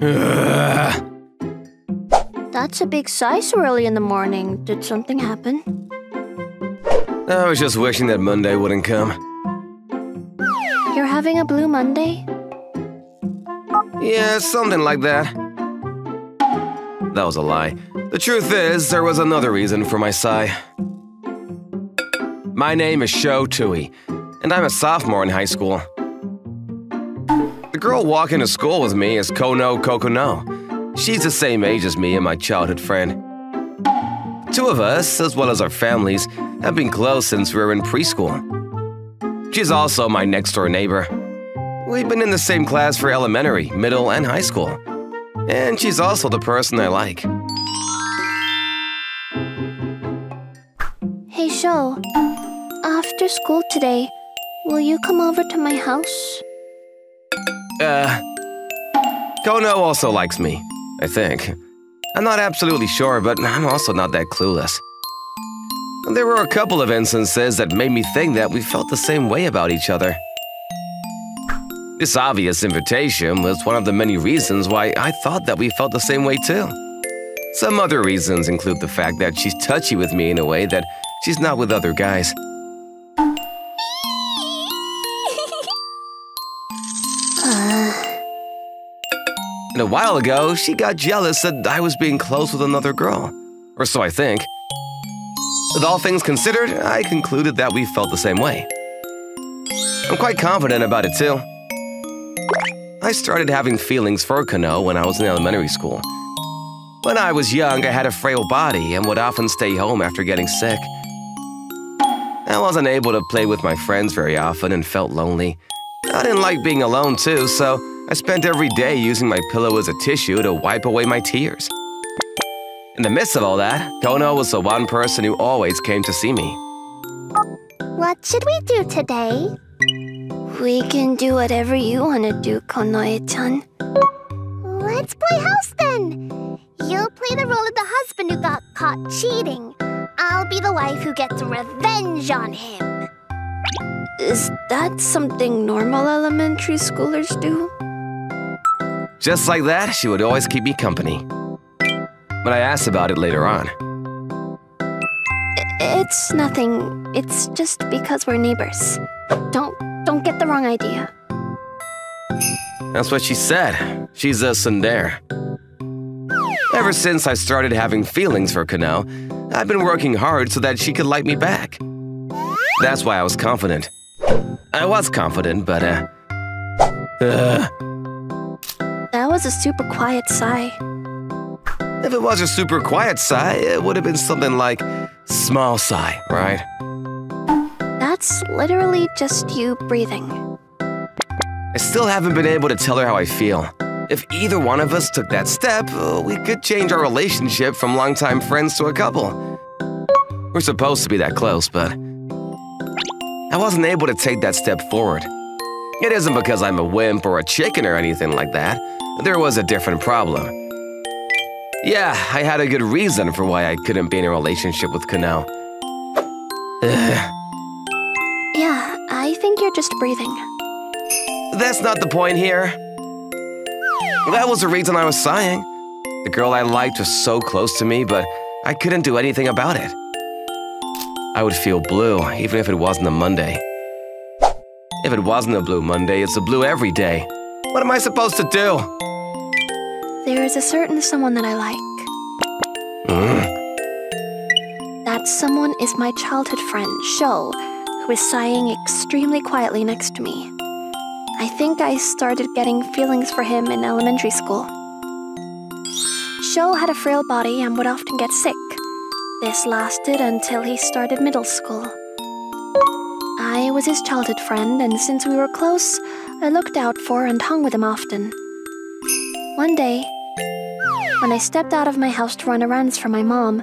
That's a big sigh so early in the morning. Did something happen? I was just wishing that Monday wouldn't come. You're having a blue Monday? Yeah, something like that. That was a lie. The truth is, there was another reason for my sigh. My name is Sho Tsui, and I'm a sophomore in high school. The girl walking to school with me is Kono Kokono. She's the same age as me and my childhood friend. The two of us, as well as our families, have been close since we were in preschool. She's also my next-door neighbor. We've been in the same class for elementary, middle, and high school. And she's also the person I like. Hey, Sho. After school today, will you come over to my house? Kono also likes me, I think. I'm not absolutely sure, but I'm also not that clueless. There were a couple of instances that made me think that we felt the same way about each other. This obvious invitation was one of the many reasons why I thought that we felt the same way too. Some other reasons include the fact that she's touchy with me in a way that she's not with other guys. And a while ago, she got jealous that I was being close with another girl. Or so I think. With all things considered, I concluded that we felt the same way. I'm quite confident about it too. I started having feelings for Kano when I was in elementary school. When I was young, I had a frail body and would often stay home after getting sick. I wasn't able to play with my friends very often and felt lonely. I didn't like being alone too, so I spent every day using my pillow as a tissue to wipe away my tears. In the midst of all that, Kono was the one person who always came to see me. What should we do today? We can do whatever you want to do, Konoe-chan. Let's play house then! You'll play the role of the husband who got caught cheating. I'll be the wife who gets revenge on him. Is that something normal elementary schoolers do? Just like that, she would always keep me company. But I asked about it later on. It's nothing. It's just because we're neighbors. Don't get the wrong idea. That's what she said. She's a tsundere. Ever since I started having feelings for Kano, I've been working hard so that she could like me back. That's why I was confident. I was confident, but That was a super quiet sigh. If it was a super quiet sigh, it would have been something like small sigh, right? That's literally just you breathing. I still haven't been able to tell her how I feel. If either one of us took that step, we could change our relationship from longtime friends to a couple. We're supposed to be that close, but I wasn't able to take that step forward. It isn't because I'm a wimp or a chicken or anything like that. There was a different problem. Yeah, I had a good reason for why I couldn't be in a relationship with Kano. Yeah, I think you're just breathing. That's not the point here. That was the reason I was sighing. The girl I liked was so close to me, but I couldn't do anything about it. I would feel blue, even if it wasn't a Monday. If it wasn't a blue Monday, it's a blue every day. What am I supposed to do? There is a certain someone that I like. That someone is my childhood friend, Sho, who is sighing extremely quietly next to me. I think I started getting feelings for him in elementary school. Sho had a frail body and would often get sick. This lasted until he started middle school. I was his childhood friend, and since we were close, I looked out for and hung with him often. One day, when I stepped out of my house to run errands for my mom,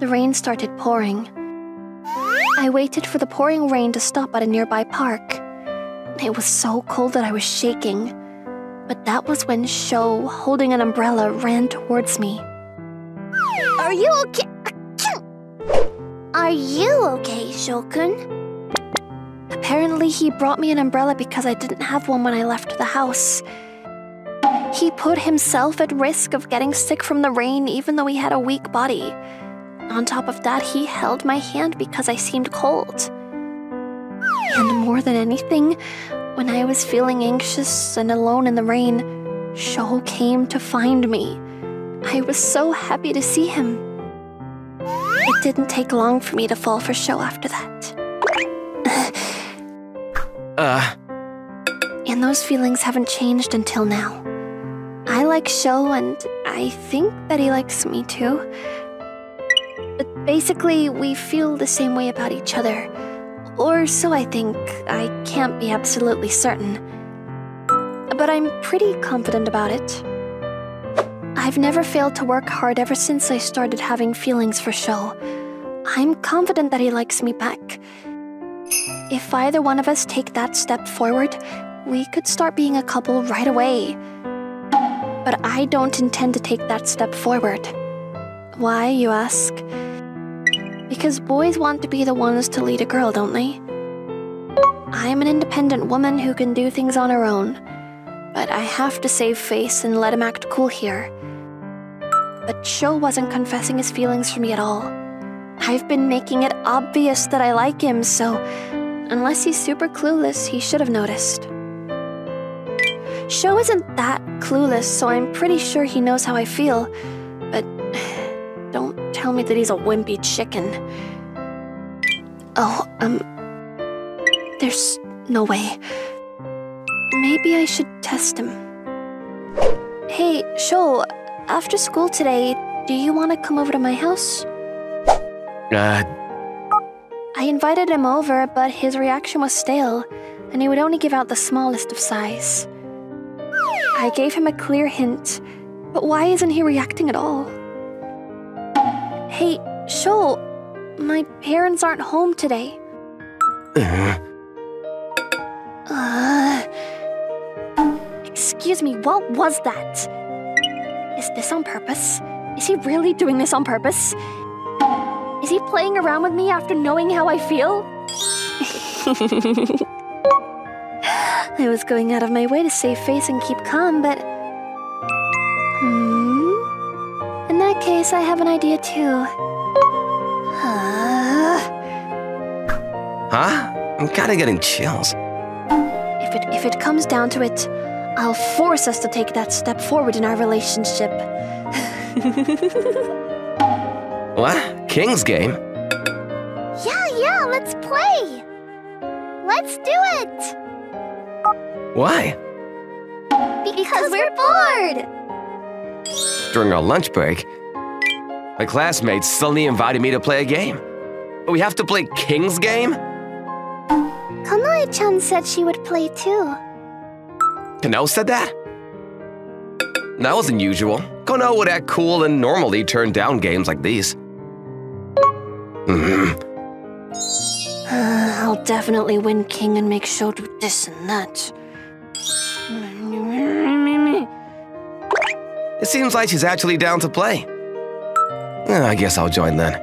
the rain started pouring. I waited for the pouring rain to stop at a nearby park. It was so cold that I was shaking, but that was when Sho, holding an umbrella, ran towards me. Are you okay? Are you okay, Sho-kun? Apparently, he brought me an umbrella because I didn't have one when I left the house. He put himself at risk of getting sick from the rain even though he had a weak body. On top of that, he held my hand because I seemed cold. And more than anything, when I was feeling anxious and alone in the rain, Sho came to find me. I was so happy to see him. It didn't take long for me to fall for Sho after that. And those feelings haven't changed until now. I like Sho, and I think that he likes me too. But basically, we feel the same way about each other. Or so I think. I can't be absolutely certain. But I'm pretty confident about it. I've never failed to work hard ever since I started having feelings for Sho. I'm confident that he likes me back. If either one of us take that step forward, we could start being a couple right away. But I don't intend to take that step forward. Why, you ask? Because boys want to be the ones to lead a girl, don't they? I'm an independent woman who can do things on her own. But I have to save face and let him act cool here. But Sho wasn't confessing his feelings for me at all. I've been making it obvious that I like him, so unless he's super clueless, he should have noticed. Sho isn't that clueless, so I'm pretty sure he knows how I feel. But don't tell me that he's a wimpy chicken. There's no way. Maybe I should test him. Hey, Sho, after school today, do you want to come over to my house? I invited him over, but his reaction was stale, and he would only give out the smallest of sighs. I gave him a clear hint, but why isn't he reacting at all? Hey, Sho, my parents aren't home today. Excuse me, what was that? Is this on purpose? Is he really doing this on purpose? Is he playing around with me after knowing how I feel? I was going out of my way to save face and keep calm, but... In that case, I have an idea too. I'm kinda getting chills. If it comes down to it, I'll force us to take that step forward in our relationship. What? King's game? Yeah, let's play! Let's do it! Why? Because we're bored! During our lunch break, my classmates suddenly invited me to play a game. We have to play King's game? Kanoe-chan said she would play too. Kano said that? That was unusual. Kono would act cool and normally turn down games like these. I'll definitely win King and make Sho do this and that. It seems like she's actually down to play. I guess I'll join then.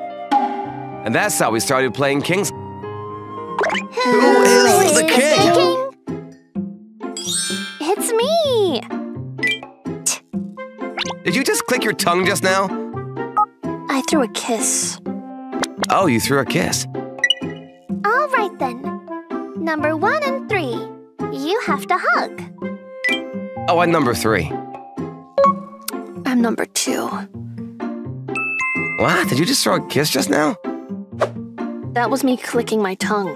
And that's how we started playing Kings. Who is the king? It's me! Did you just click your tongue just now? I threw a kiss. Oh, you threw a kiss. All right then. Number 1 and 3. You have to hug. Oh, I'm number 3. I'm number 2. What? Did you just throw a kiss just now? That was me clicking my tongue.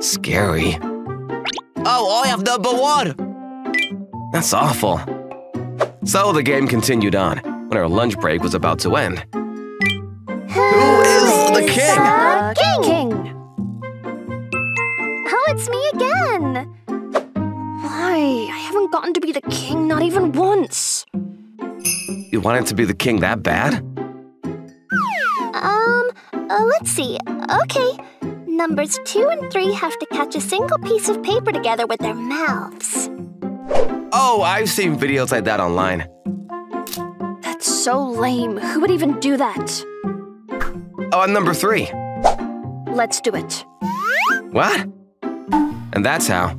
Scary. Oh, I have number 1! That's awful. So the game continued on, when our lunch break was about to end. Who is the king? Oh, it's me again! Why? I haven't gotten to be the king, not even once. You wanted to be the king that bad? Let's see. Okay, numbers 2 and 3 have to catch a single piece of paper together with their mouths. Oh, I've seen videos like that online. That's so lame. Who would even do that? Oh, I'm number 3. Let's do it. What? And that's how.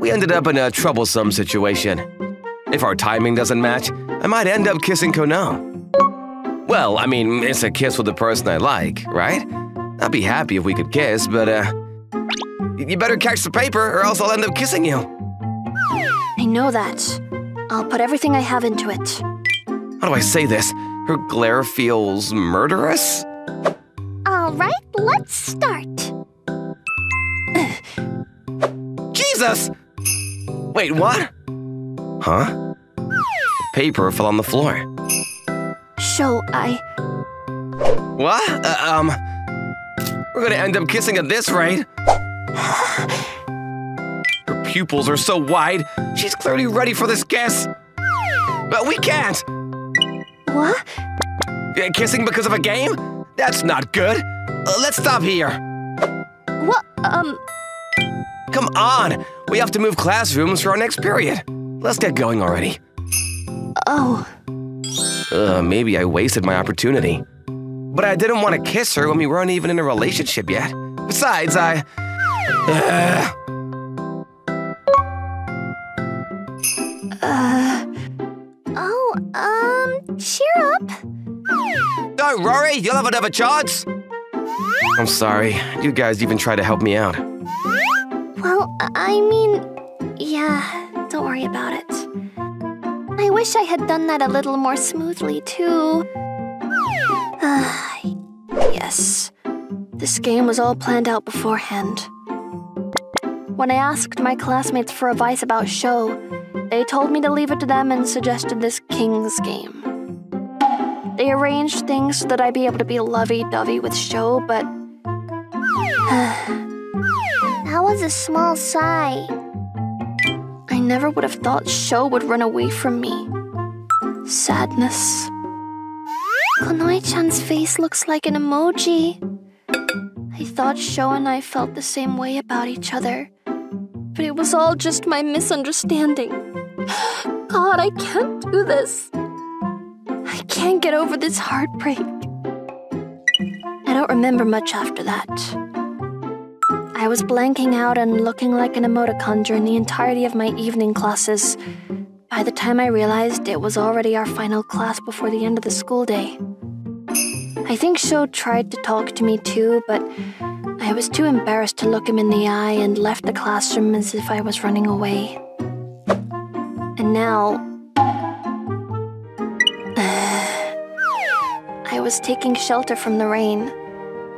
We we ended up in a troublesome situation. If our timing doesn't match, I might end up kissing Kono. Well, I mean, it's a kiss with the person I like, right? I'd be happy if we could kiss, but you better catch the paper or else I'll end up kissing you. I know that. I'll put everything I have into it. How do I say this? Her glare feels murderous? All right, let's start. Jesus! Wait, what? Huh? The paper fell on the floor. Sho, What? We're gonna end up kissing at this rate. Her pupils are so wide, she's clearly ready for this kiss. But we can't! What? Kissing because of a game? That's not good. Let's stop here. What? Come on! We have to move classrooms for our next period. Let's get going already. Oh. Maybe I wasted my opportunity. But I didn't want to kiss her when we weren't even in a relationship yet. Besides, I... Cheer up. Don't worry, you'll have another chance. I'm sorry, you guys even tried to help me out. Well, I mean, yeah, don't worry about it. I wish I had done that a little more smoothly, too. Yes, this game was all planned out beforehand. When I asked my classmates for advice about Sho, they told me to leave it to them and suggested this King's game. They arranged things so that I'd be able to be lovey-dovey with Sho, but... That was a small sigh. I never would have thought Sho would run away from me. Sadness. Konoe-chan's face looks like an emoji. I thought Sho and I felt the same way about each other. But it was all just my misunderstanding. God, I can't do this. I can't get over this heartbreak. I don't remember much after that. I was blanking out and looking like an emoticon during the entirety of my evening classes. By the time I realized it was already our final class before the end of the school day. I think Sho tried to talk to me too, but I was too embarrassed to look him in the eye and left the classroom as if I was running away. And now... I was taking shelter from the rain.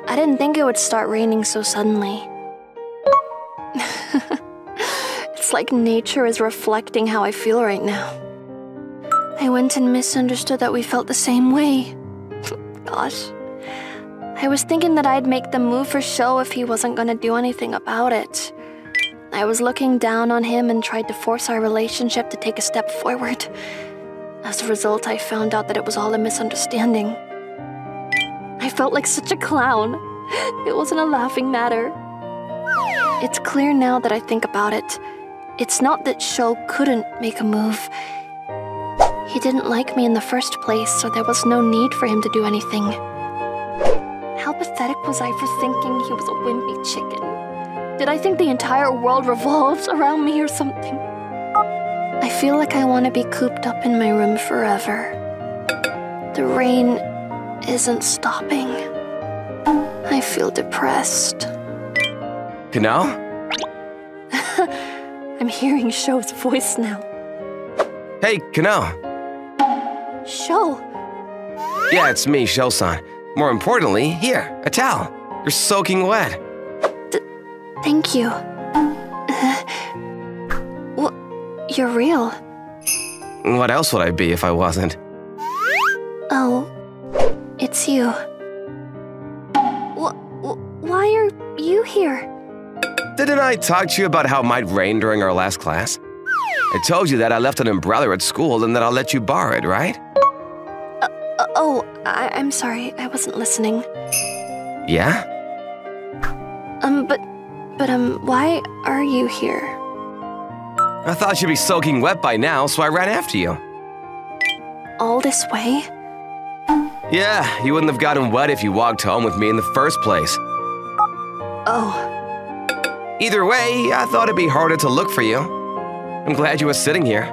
I didn't think it would start raining so suddenly. It's like nature is reflecting how I feel right now. I went and misunderstood that we felt the same way. Gosh. I was thinking that I'd make the move for Sho if he wasn't going to do anything about it. I was looking down on him and tried to force our relationship to take a step forward. As a result, I found out that it was all a misunderstanding. I felt like such a clown. It wasn't a laughing matter. It's clear now that I think about it. It's not that Sho couldn't make a move. He didn't like me in the first place, so there was no need for him to do anything. How pathetic was I for thinking he was a wimpy chicken? Did I think the entire world revolves around me or something? I feel like I want to be cooped up in my room forever. The rain isn't stopping. I feel depressed. Kano? I'm hearing Sho's voice now. Hey, Kano. Sho? Yeah, it's me, Sho-san. More importantly, here, a towel. You're soaking wet. Thank you. Well, you're real. What else would I be if I wasn't? Oh, it's you. Why are you here? Didn't I talk to you about how it might rain during our last class? I told you that I left an umbrella at school and that I'll let you borrow it, right? I'm sorry, I wasn't listening. Yeah? Why are you here? I thought you'd be soaking wet by now, so I ran after you. All this way? Yeah, you wouldn't have gotten wet if you walked home with me in the first place. Oh. Either way, I thought it'd be harder to look for you. I'm glad you were sitting here.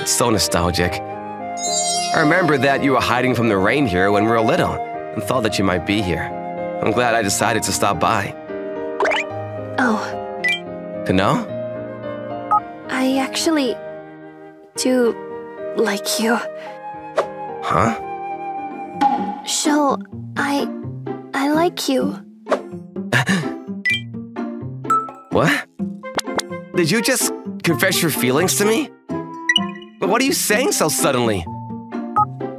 It's so nostalgic. I remember that you were hiding from the rain here when we were little and thought that you might be here. I'm glad I decided to stop by. Oh. Kano? I actually do like you. Huh? Sho, I like you. What? Did you just confess your feelings to me? But what are you saying so suddenly?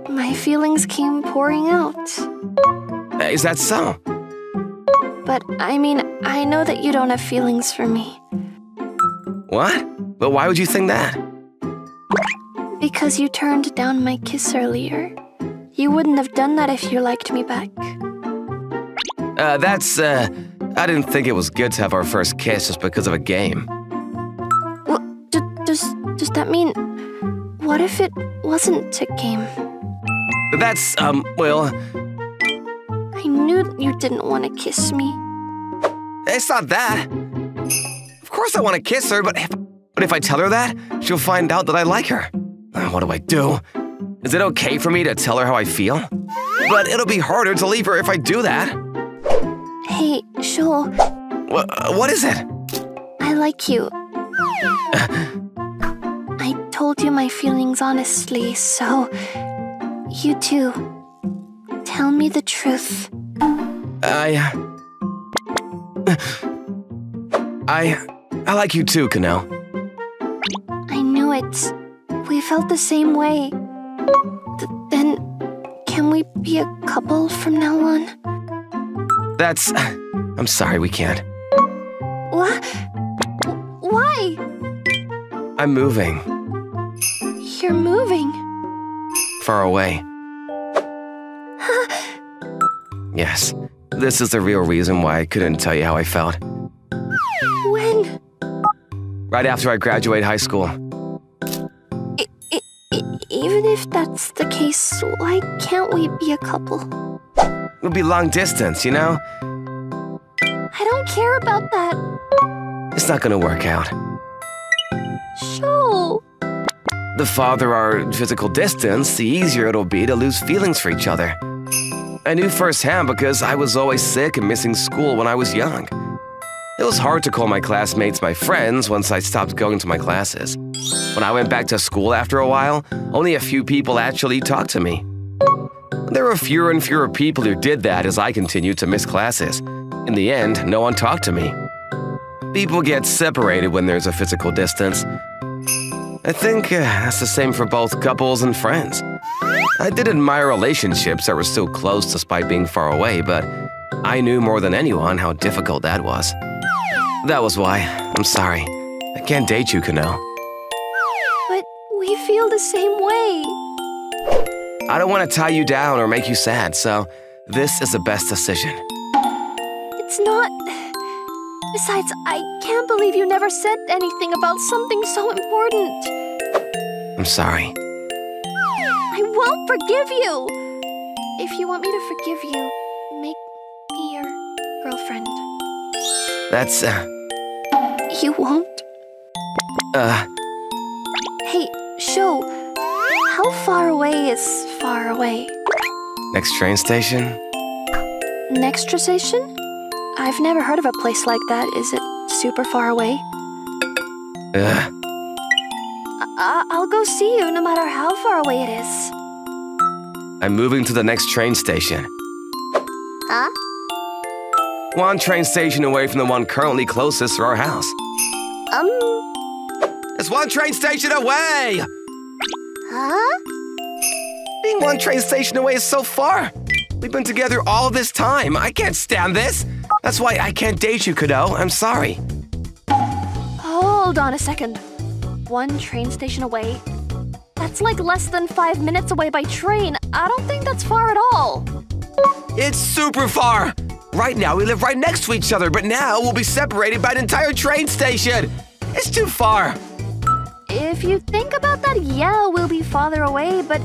My feelings came pouring out. Is that so? But I mean, I know that you don't have feelings for me. What? But why would you think that? Because you turned down my kiss earlier. You wouldn't have done that if you liked me back. I didn't think it was good to have our first kiss just because of a game. Well, does that mean... What if it wasn't a game? That's, well... I knew you didn't want to kiss me. It's not that. Of course I want to kiss her, but if I tell her that, she'll find out that I like her. What do I do? Is it okay for me to tell her how I feel? But it'll be harder to leave her if I do that. Hey, Sho. What is it? I like you. I told you my feelings honestly, so... You too. Tell me the truth. I like you too, Kano. I knew it. We felt the same way. Then, can we be a couple from now on? That's... I'm sorry, we can't. What? Why? I'm moving. You're moving? Far away. Yes, this is the real reason why I couldn't tell you how I felt. When? Right after I graduate high school. Even if that's the case, why can't we be a couple? It'll be long distance, you know? I don't care about that. It's not gonna work out. Sho! The farther our physical distance, the easier it'll be to lose feelings for each other. I knew firsthand because I was always sick and missing school when I was young. It was hard to call my classmates my friends once I stopped going to my classes. When I went back to school after a while, only a few people actually talked to me. There were fewer and fewer people who did that as I continued to miss classes. In the end, no one talked to me. People get separated when there's a physical distance. I think that's the same for both couples and friends. I did admire relationships that were still close despite being far away, but I knew more than anyone how difficult that was. That was why. I'm sorry. I can't date you, Kano. We feel the same way. I don't want to tie you down or make you sad, so this is the best decision. It's not. Besides, I can't believe you never said anything about something so important. I'm sorry. I won't forgive you. If you want me to forgive you, make me your girlfriend. That's, You won't? Hey, Sho, how far away is far away? Next train station? Next train station? I've never heard of a place like that. Is it super far away? Ugh. I'll go see you no matter how far away it is. I'm moving to the next train station. Huh? One train station away from the one currently closest to our house. It's one train station away! Huh? Being one train station away is so far. We've been together all this time. I can't stand this. That's why I can't date you, Kano. I'm sorry. Hold on a second. One train station away? That's like less than 5 minutes away by train. I don't think that's far at all. It's super far. Right now, we live right next to each other, but now we'll be separated by an entire train station. It's too far. If you think about that, yeah, we'll be farther away, but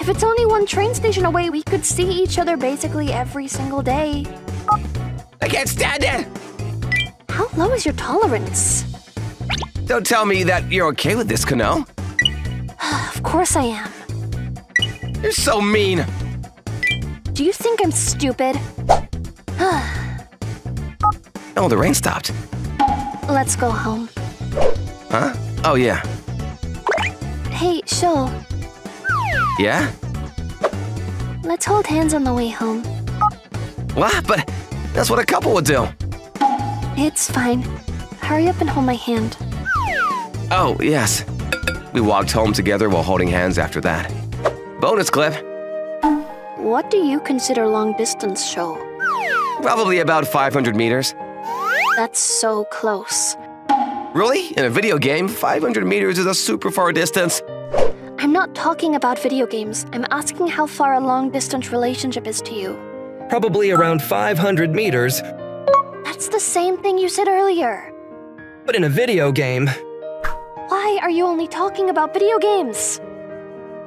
if it's only one train station away, we could see each other basically every single day. I can't stand it! How low is your tolerance? Don't tell me that you're okay with this, Kano. Of course I am. You're so mean. Do you think I'm stupid? Oh, the rain stopped. Let's go home. Huh? Oh, yeah. Hey, Sho. Yeah? Let's hold hands on the way home. What? But that's what a couple would do. It's fine. Hurry up and hold my hand. Oh, yes. We walked home together while holding hands after that. Bonus clip. What do you consider long distance, Sho? Probably about 500 meters. That's so close. Really? In a video game, 500 meters is a super far distance. I'm not talking about video games. I'm asking how far a long distance relationship is to you. Probably around 500 meters. That's the same thing you said earlier. But in a video game. Why are you only talking about video games?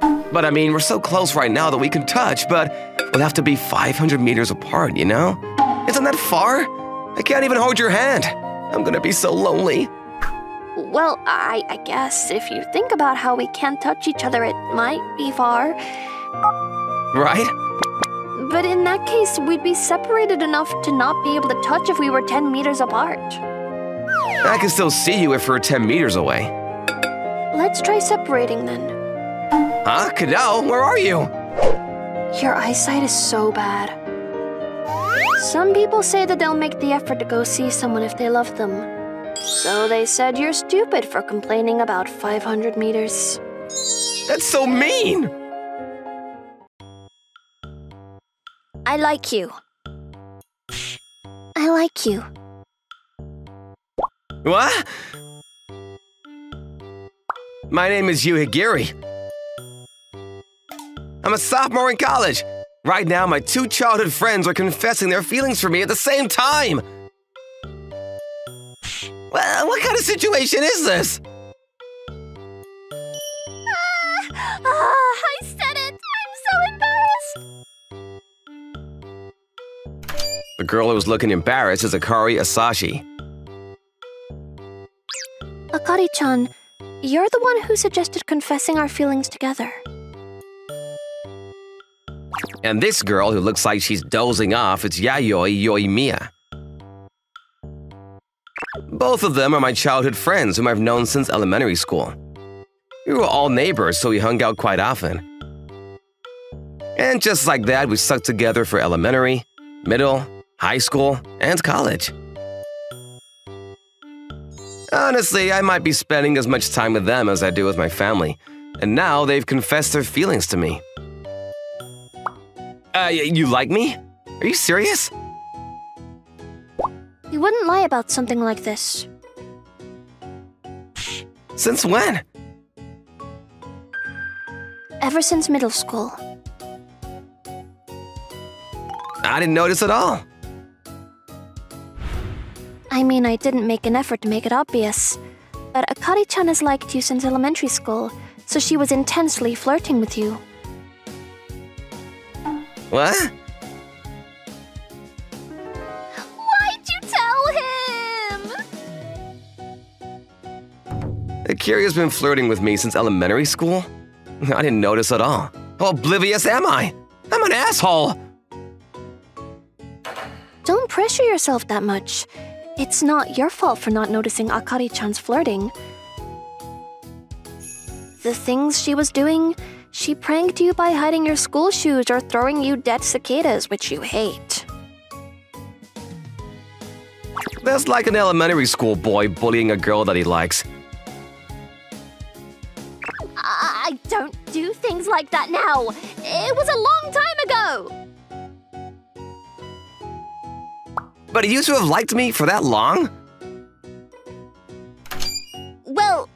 But I mean, we're so close right now that we can touch, but we'll have to be 500 meters apart, you know? Isn't that far? I can't even hold your hand. I'm gonna be so lonely. Well, I guess if you think about how we can't touch each other, it might be far. Right? But in that case, we'd be separated enough to not be able to touch if we were 10 meters apart. I can still see you if we're 10 meters away. Let's try separating then. Huh? Kano, where are you? Your eyesight is so bad. Some people say that they'll make the effort to go see someone if they love them. So they said you're stupid for complaining about 500 meters. That's so mean! I like you. I like you. What? My name is Yu Hijiri. I'm a sophomore in college. Right now, my two childhood friends are confessing their feelings for me at the same time. Well, what kind of situation is this? I said it! I'm so embarrassed! The girl who's looking embarrassed is Akari Asashi. Akari-chan, you're the one who suggested confessing our feelings together. And this girl who looks like she's dozing off is Yayoi Yoimiya. Both of them are my childhood friends whom I've known since elementary school. We were all neighbors, so we hung out quite often. And just like that, we stuck together for elementary, middle, high school, and college. Honestly, I might be spending as much time with them as I do with my family, and now they've confessed their feelings to me. You like me? Are you serious? You wouldn't lie about something like this. Since when? Ever since middle school. I didn't notice at all. I mean, I didn't make an effort to make it obvious. But Akari-chan has liked you since elementary school, so she was intensely flirting with you. What? Why'd you tell him? Akari's been flirting with me since elementary school? I didn't notice at all. How oblivious am I? I'm an asshole! Don't pressure yourself that much. It's not your fault for not noticing Akari-chan's flirting. The things she was doing... She pranked you by hiding your school shoes or throwing you dead cicadas, which you hate. That's like an elementary school boy bullying a girl that he likes. I don't do things like that now. It was a long time ago. But he used to have liked me for that long? Well,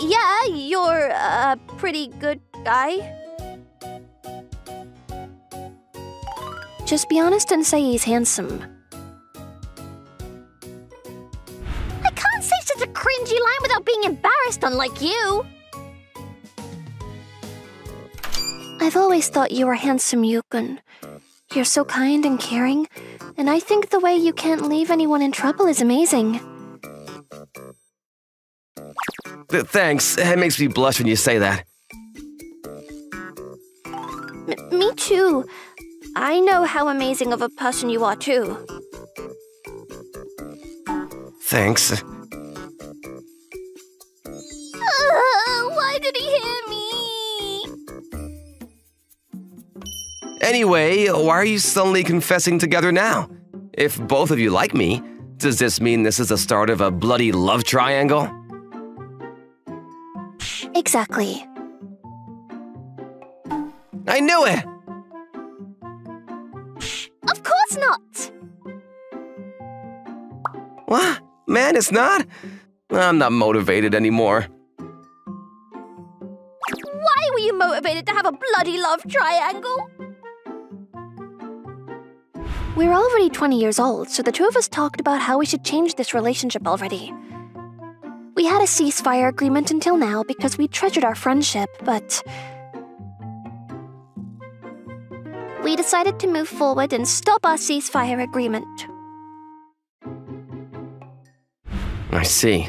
yeah, you're a pretty good guy? Just be honest and say he's handsome. I can't say such a cringy line without being embarrassed, unlike you! I've always thought you were handsome, Yukun. You're so kind and caring, and I think the way you can't leave anyone in trouble is amazing. Thanks. It makes me blush when you say that. Me too. I know how amazing of a person you are too. Thanks. Why did he hit me? Anyway, why are you suddenly confessing together now? If both of you like me, does this mean this is the start of a bloody love triangle? Exactly. I knew it! Of course not! What? Man, it's not? I'm not motivated anymore. Why were you motivated to have a bloody love triangle? We're already 20 years old, so the two of us talked about how we should change this relationship already. We had a ceasefire agreement until now because we treasured our friendship, but... we decided to move forward and stop our ceasefire agreement. I see.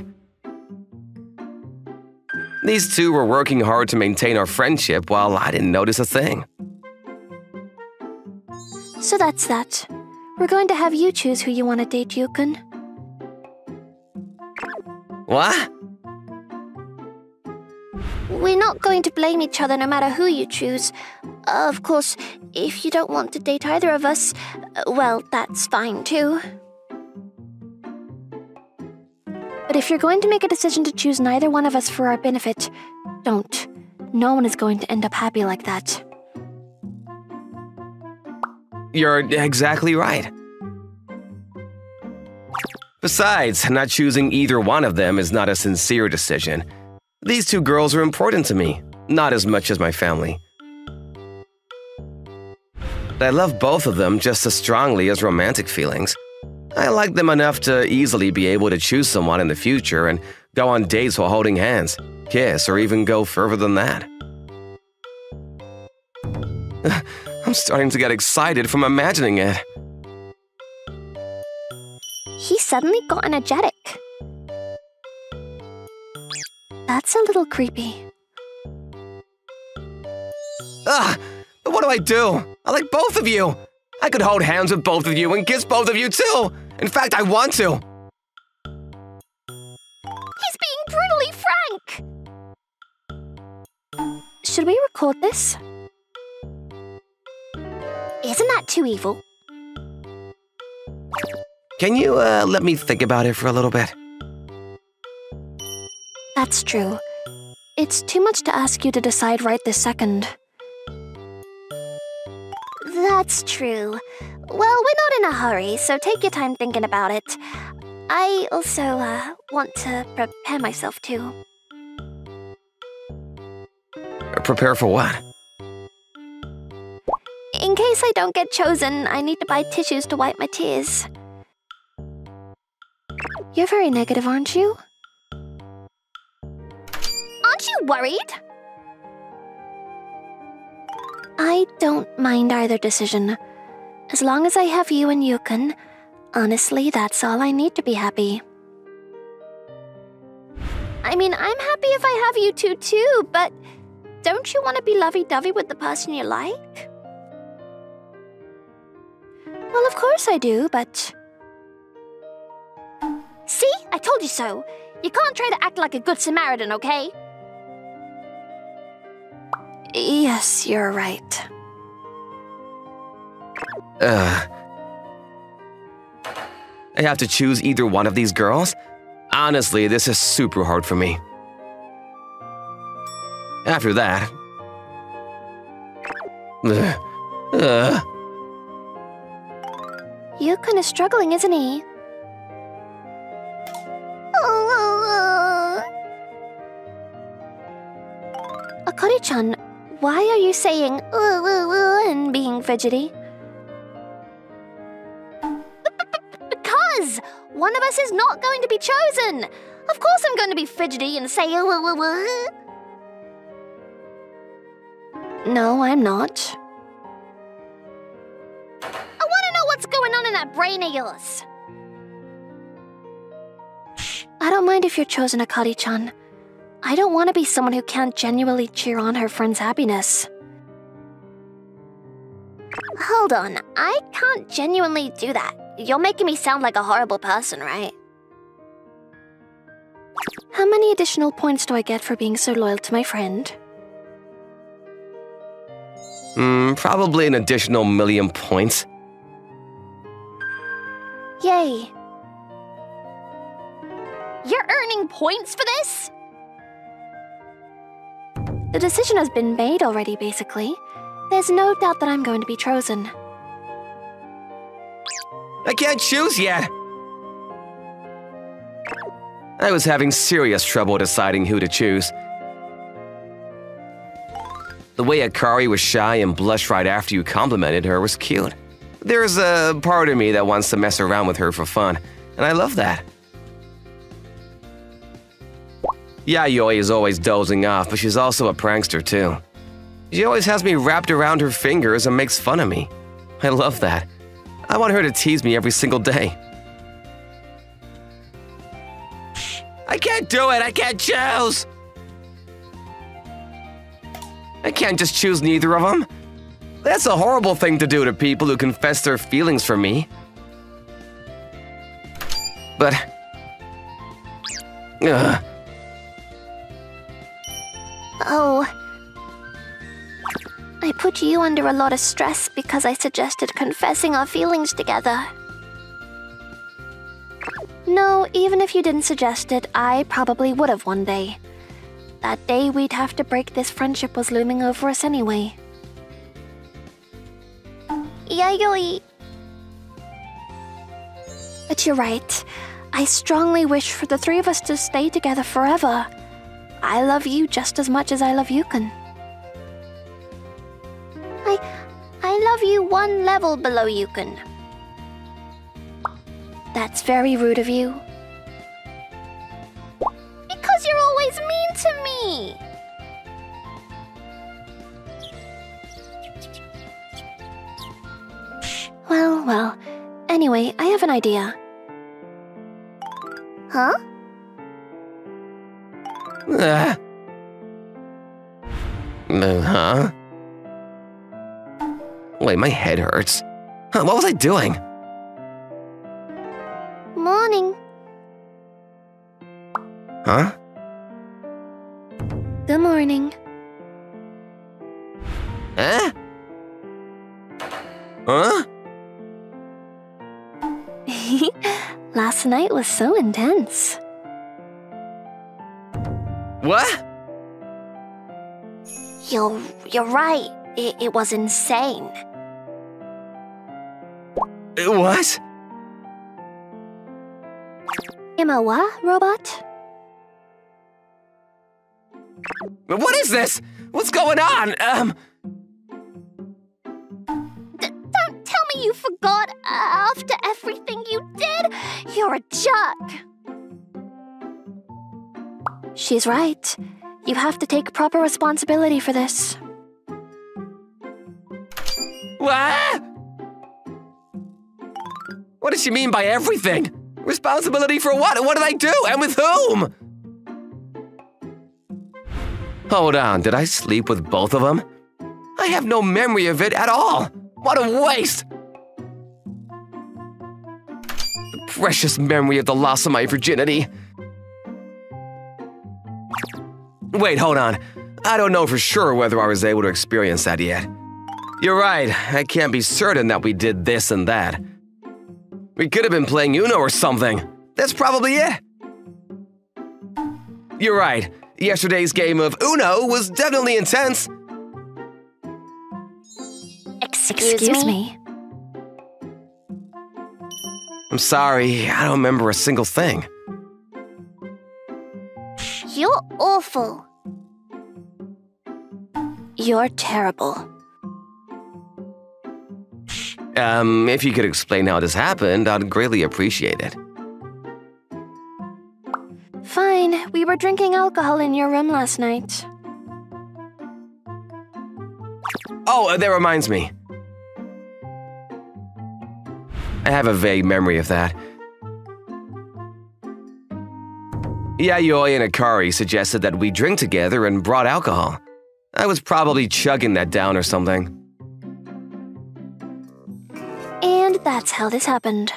These two were working hard to maintain our friendship while I didn't notice a thing. So that's that. We're going to have you choose who you want to date, Yukon. What? We're not going to blame each other no matter who you choose. Of course, if you don't want to date either of us, well, that's fine too. But if you're going to make a decision to choose neither one of us for our benefit, don't. No one is going to end up happy like that. You're exactly right. Besides, not choosing either one of them is not a sincere decision. These two girls are important to me, not as much as my family. But I love both of them just as strongly as romantic feelings. I like them enough to easily be able to choose someone in the future and go on dates while holding hands, kiss, or even go further than that. I'm starting to get excited from imagining it. He suddenly got energetic. That's a little creepy. Ugh! But what do? I like both of you! I could hold hands with both of you and kiss both of you too! In fact, I want to! He's being brutally frank! Should we record this? Isn't that too evil? Can you, let me think about it for a little bit? That's true. It's too much to ask you to decide right this second. That's true. Well, we're not in a hurry, so take your time thinking about it. I also, want to prepare myself too. Prepare for what? In case I don't get chosen, I need to buy tissues to wipe my tears. You're very negative, aren't you? Aren't you worried? I don't mind either decision. As long as I have you and Yukon, honestly, that's all I need to be happy. I mean, I'm happy if I have you two too, but don't you want to be lovey-dovey with the person you like? Well, of course I do, but... see? I told you so. You can't try to act like a good Samaritan, okay? Yes, you're right. I have to choose either one of these girls? Honestly, this is super hard for me. After that... You're kind of struggling, isn't he? Akari-chan, why are you saying and being fidgety? Because one of us is not going to be chosen. Of course I'm going to be fidgety and say No, I'm not. I want to know what's going on in that brain of yours. I don't mind if you're chosen, Akari-chan. I don't want to be someone who can't genuinely cheer on her friend's happiness. Hold on, I can't genuinely do that. You're making me sound like a horrible person, right? How many additional points do I get for being so loyal to my friend? Probably an additional 1,000,000 points. Yay. You're earning points for this? The decision has been made already, basically. There's no doubt that I'm going to be chosen. I can't choose yet! I was having serious trouble deciding who to choose. The way Akari was shy and blushed right after you complimented her was cute. There's a part of me that wants to mess around with her for fun, and I love that. Yayoi is always dozing off, but she's also a prankster too. She always has me wrapped around her fingers and makes fun of me. I love that. I want her to tease me every single day. I can't do it! I can't choose! I can't just choose neither of them. That's a horrible thing to do to people who confess their feelings for me. But... ugh. Oh... I put you under a lot of stress because I suggested confessing our feelings together. No, even if you didn't suggest it, I probably would have one day. That day we'd have to break this friendship was looming over us anyway. Yayoi! But you're right. I strongly wish for the three of us to stay together forever. I love you just as much as I love Yukon. I love you one level below Yukon. That's very rude of you. Because you're always mean to me! Well, well. Anyway, I have an idea. Huh? Huh? Wait, my head hurts. Huh, what was I doing? Morning. Huh? Good morning. Huh? Huh? Last night was so intense. What? You're right. It was insane. It was? Imawa, robot? What is this? What's going on? Don't tell me you forgot after everything you did! You're a jerk! She's right. You have to take proper responsibility for this. What? What does she mean by everything? Responsibility for what? What did I do? And with whom? Hold on, did I sleep with both of them? I have no memory of it at all. What a waste! The precious memory of the loss of my virginity. Wait, hold on. I don't know for sure whether I was able to experience that yet. You're right, I can't be certain that we did this and that. We could have been playing Uno or something. That's probably it. You're right. Yesterday's game of Uno was definitely intense. Excuse me? I'm sorry. I don't remember a single thing. You're awful. You're terrible. If you could explain how this happened, I'd greatly appreciate it. Fine. We were drinking alcohol in your room last night. Oh, that reminds me. I have a vague memory of that. Yayoi and Akari suggested that we drink together and brought alcohol. I was probably chugging that down or something. And that's how this happened.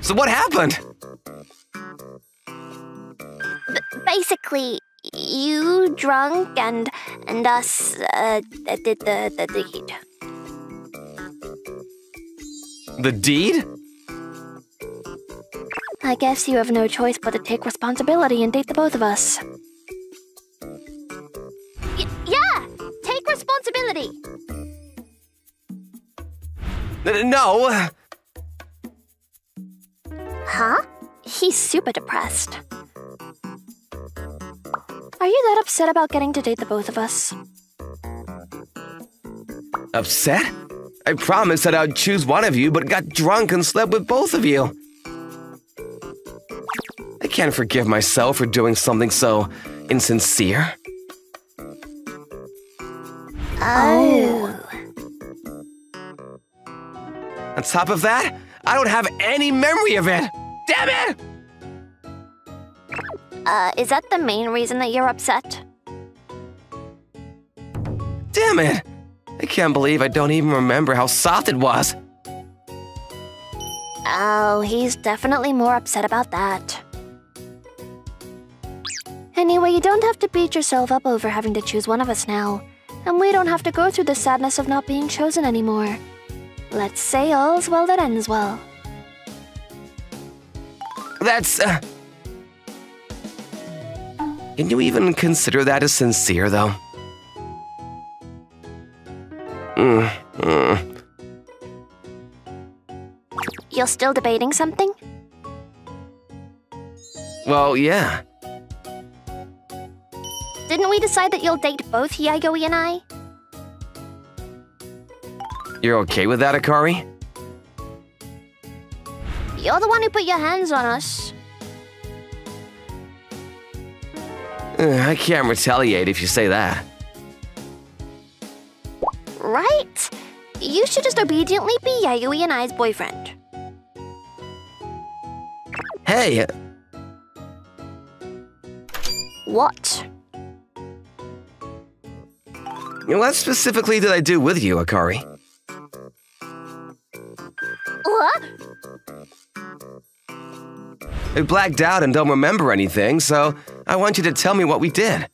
So what happened? Basically, you drunk and us did the deed. The deed? I guess you have no choice but to take responsibility and date the both of us. Yeah! Take responsibility! No! Huh? He's super depressed. Are you that upset about getting to date the both of us? Upset? I promised that I'd choose one of you, but got drunk and slept with both of you. I can't forgive myself for doing something so insincere. Oh. On top of that, I don't have any memory of it. Damn it! Is that the main reason that you're upset? Damn it! I can't believe I don't even remember how soft it was. Oh, he's definitely more upset about that. Anyway, you don't have to beat yourself up over having to choose one of us now. And we don't have to go through the sadness of not being chosen anymore. Let's say all's well that ends well. That's... Can you even consider that as sincere, though? You're still debating something? Well, yeah. Didn't we decide that you'll date both Yayoi and I? You're okay with that, Akari? You're the one who put your hands on us. I can't retaliate if you say that. Right? You should just obediently be Yayoi and I's boyfriend. Hey! What? What specifically did I do with you, Akari? What? I blacked out and don't remember anything, so I want you to tell me what we did.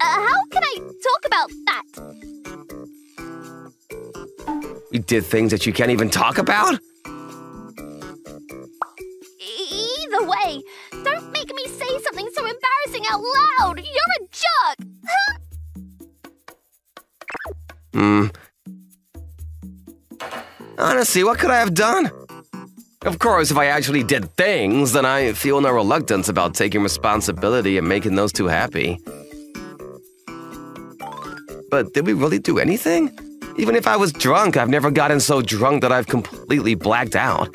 How can I talk about that? We did things that you can't even talk about? Either way, don't make me say something so embarrassing out loud! You're a jerk! Huh? Honestly, what could I have done? Of course, if I actually did things, then I feel no reluctance about taking responsibility and making those two happy. But did we really do anything? Even if I was drunk, I've never gotten so drunk that I've completely blacked out.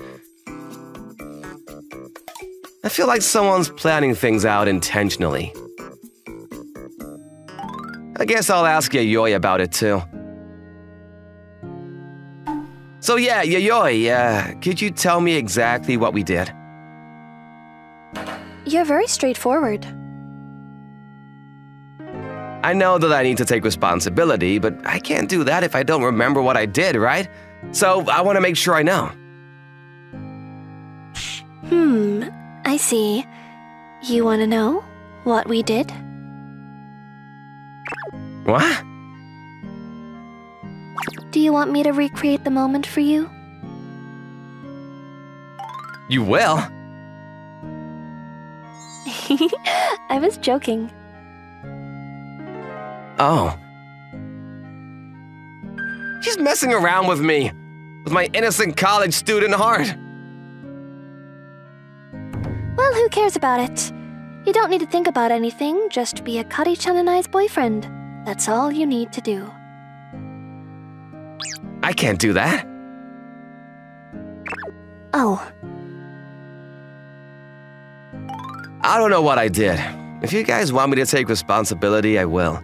I feel like someone's planning things out intentionally. I guess I'll ask Yayoi about it, too. So yeah, Yayoi, could you tell me exactly what we did? You're very straightforward. I know that I need to take responsibility, but I can't do that if I don't remember what I did, right? So I want to make sure I know. I see. You want to know what we did? What? Do you want me to recreate the moment for you? You will? I was joking. Oh. She's messing around with me, with my innocent college student heart. Well, who cares about it? You don't need to think about anything, just be Akari-chan and I's boyfriend. That's all you need to do. I can't do that. Oh. I don't know what I did. If you guys want me to take responsibility, I will.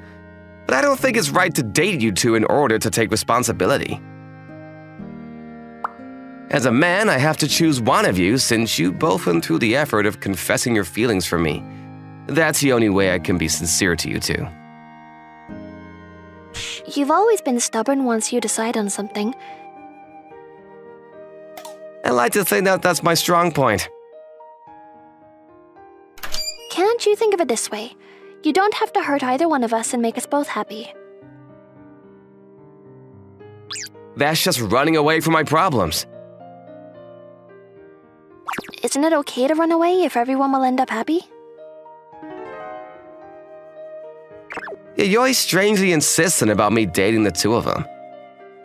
But I don't think it's right to date you two in order to take responsibility. As a man, I have to choose one of you since you both went through the effort of confessing your feelings for me. That's the only way I can be sincere to you two. You've always been stubborn once you decide on something. I like to think that that's my strong point. Can't you think of it this way? You don't have to hurt either one of us and make us both happy. That's just running away from my problems. Isn't it okay to run away if everyone will end up happy? Yayoi strangely insistent about me dating the two of them.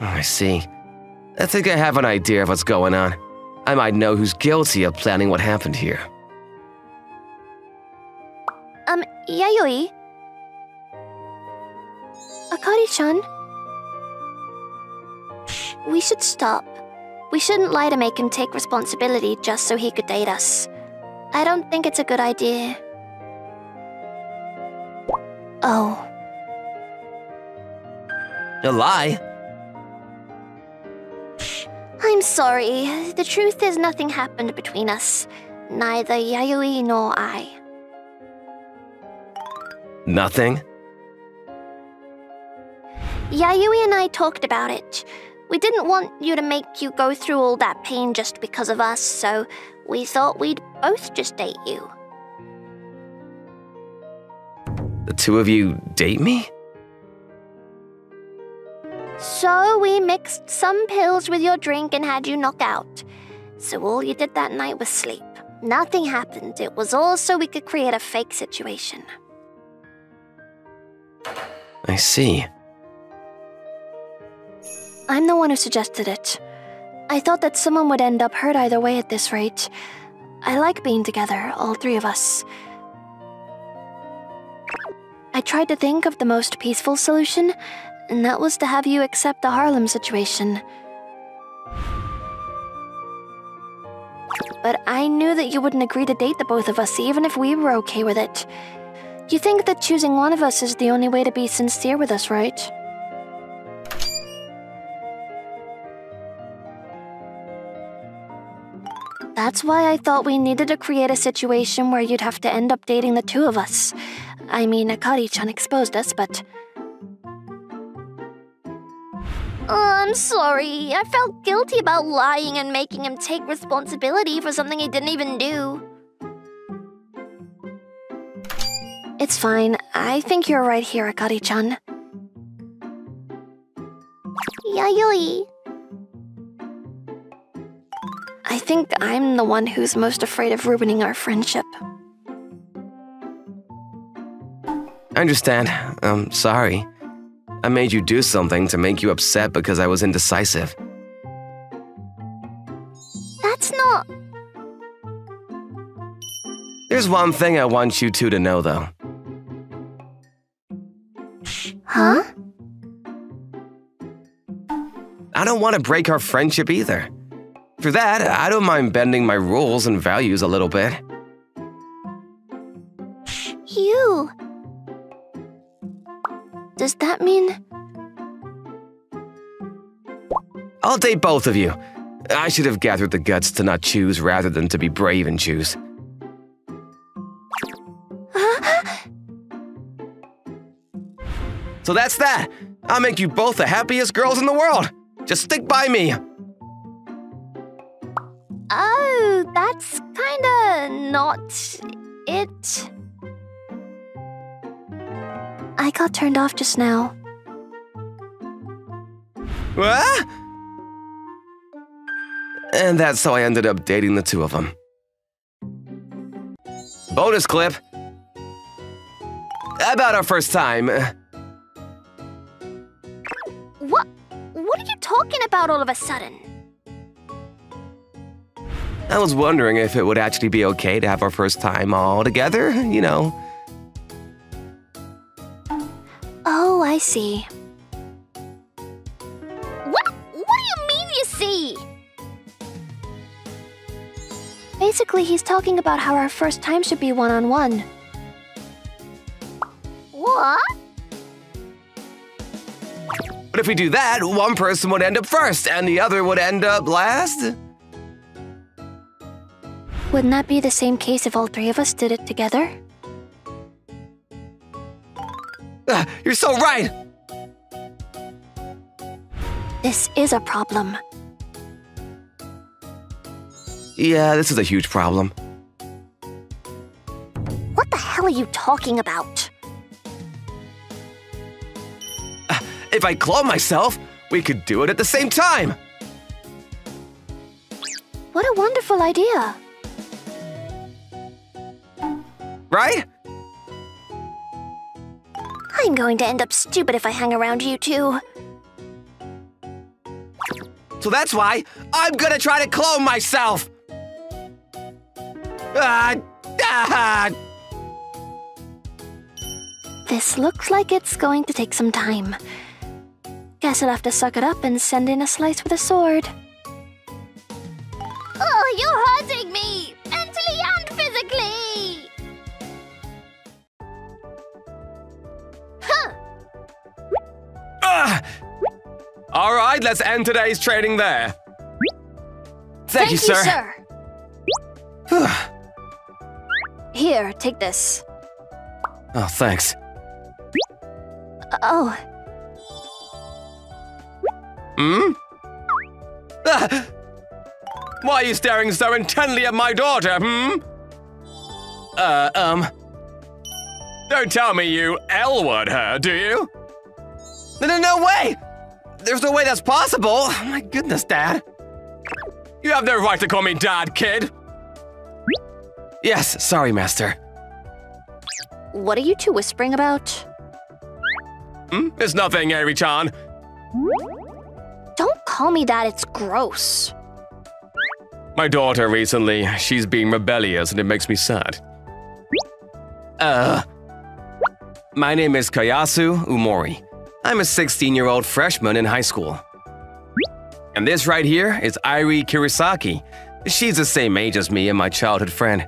Oh, I see. I think I have an idea of what's going on. I might know who's guilty of planning what happened here. Yayoi? Akari-chan? We should stop. We shouldn't lie to make him take responsibility just so he could date us. I don't think it's a good idea. Oh. A lie? I'm sorry. The truth is nothing happened between us. Neither Yayoi nor I. Nothing? Yayoi and I talked about it. We didn't want you to make you go through all that pain just because of us, so we thought we'd both just date you. The two of you date me? So we mixed some pills with your drink and had you knock out. So all you did that night was sleep. Nothing happened. It was all so we could create a fake situation. I see. I'm the one who suggested it. I thought that someone would end up hurt either way at this rate. I like being together, all three of us. I tried to think of the most peaceful solution, and that was to have you accept the Harlem situation. But I knew that you wouldn't agree to date the both of us, even if we were okay with it. You think that choosing one of us is the only way to be sincere with us, right? That's why I thought we needed to create a situation where you'd have to end up dating the two of us. I mean, Akari-chan exposed us, but... I'm sorry. I felt guilty about lying and making him take responsibility for something he didn't even do. It's fine. I think you're right here, Akari-chan. Yayoi. I think I'm the one who's most afraid of ruining our friendship. I understand. I'm sorry. I made you do something to make you upset because I was indecisive. That's not... There's one thing I want you two to know, though. Huh? I don't want to break our friendship either. For that, I don't mind bending my rules and values a little bit. You... Does that mean... I'll date both of you. I should have gathered the guts to not choose rather than to be brave and choose. So that's that. I'll make you both the happiest girls in the world. Just stick by me. Oh, that's kinda not it. I got turned off just now. What? And that's how I ended up dating the two of them. Bonus clip. About our first time. What are you talking about all of a sudden? I was wondering if it would actually be okay to have our first time all together, you know. Oh, I see. What do you mean you see? Basically, he's talking about how our first time should be one-on-one. What? But if we do that, one person would end up first, and the other would end up last? Wouldn't that be the same case if all three of us did it together? You're so right! This is a problem. Yeah, this is a huge problem. What the hell are you talking about? If I clone myself, we could do it at the same time! What a wonderful idea! Right? I'm going to end up stupid if I hang around you two. So that's why I'm gonna try to clone myself! This looks like it's going to take some time. Guess I'll have to suck it up and send in a slice with a sword. Oh, you're hurting me! Mentally and physically! Huh! Alright, let's end today's training there. Thank you, sir. Here, take this. Oh, thanks. Oh. Hmm? Why are you staring so intently at my daughter, hmm? Don't tell me you L-word her, do you? No way! There's no way that's possible! Oh my goodness, Dad. You have no right to call me Dad, kid! Yes, sorry, Master. What are you two whispering about? Hmm? It's nothing, Airi-chan. Don't call me that, it's gross. My daughter recently, she's been rebellious and it makes me sad. My name is Koyasu Umori. I'm a 16-year-old freshman in high school. And this right here is Airi Kirisaki. She's the same age as me and my childhood friend.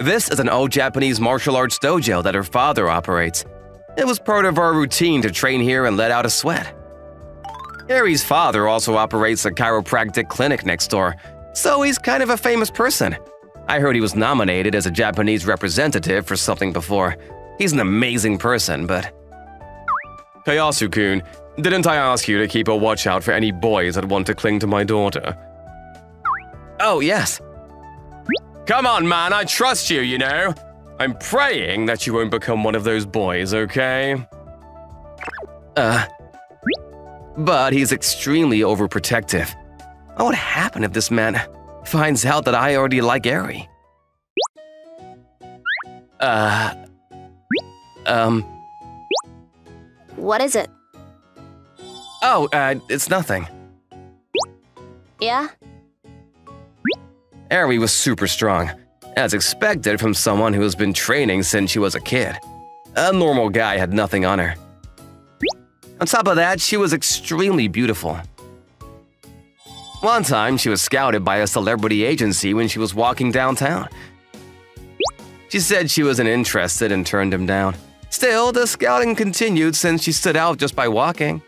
This is an old Japanese martial arts dojo that her father operates. It was part of our routine to train here and let out a sweat. Airi's father also operates a chiropractic clinic next door, so he's kind of a famous person. I heard he was nominated as a Japanese representative for something before. He's an amazing person, but… Koyasu-kun, didn't I ask you to keep a watch out for any boys that want to cling to my daughter? Oh, yes. Come on, man, I trust you, you know. I'm praying that you won't become one of those boys, okay? But he's extremely overprotective. What would happen if this man finds out that I already like Airi? What is it? Oh, it's nothing. Yeah? Airi was super strong, as expected from someone who has been training since she was a kid. A normal guy had nothing on her. On top of that, she was extremely beautiful. One time, she was scouted by a celebrity agency when she was walking downtown. She said she wasn't interested and turned him down. Still, the scouting continued since she stood out just by walking.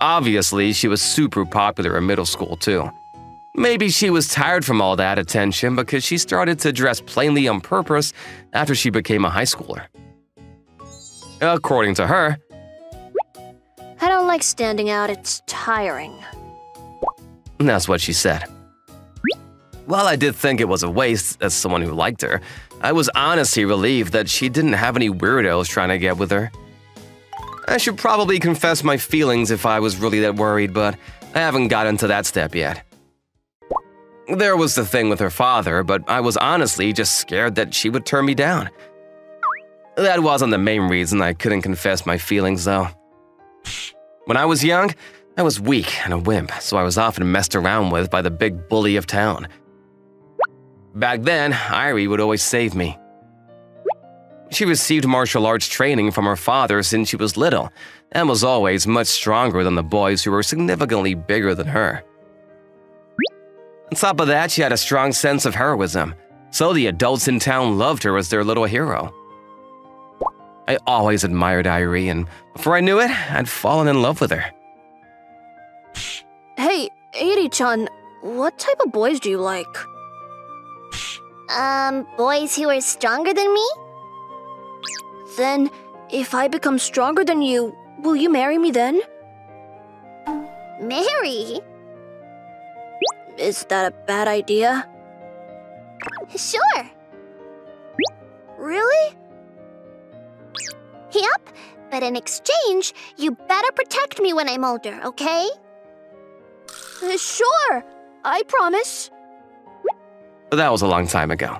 Obviously, she was super popular in middle school, too. Maybe she was tired from all that attention because she started to dress plainly on purpose after she became a high schooler. According to her, I don't like standing out, it's tiring. That's what she said. While I did think it was a waste as someone who liked her, I was honestly relieved that she didn't have any weirdos trying to get with her. I should probably confess my feelings if I was really that worried, but I haven't gotten to that step yet. There was the thing with her father, but I was honestly just scared that she would turn me down. That wasn't the main reason I couldn't confess my feelings, though. When I was young, I was weak and a wimp, so I was often messed around with by the big bully of town. Back then, Airi would always save me. She received martial arts training from her father since she was little, and was always much stronger than the boys who were significantly bigger than her. On top of that, she had a strong sense of heroism, so the adults in town loved her as their little hero. I always admired Airi, and before I knew it, I'd fallen in love with her. Hey, Airi-chan, what type of boys do you like? Boys who are stronger than me? Then, if I become stronger than you, will you marry me then? Marry? Is that a bad idea? Sure. Really? Yep, but in exchange, you better protect me when I'm older, okay? Sure, I promise. That was a long time ago.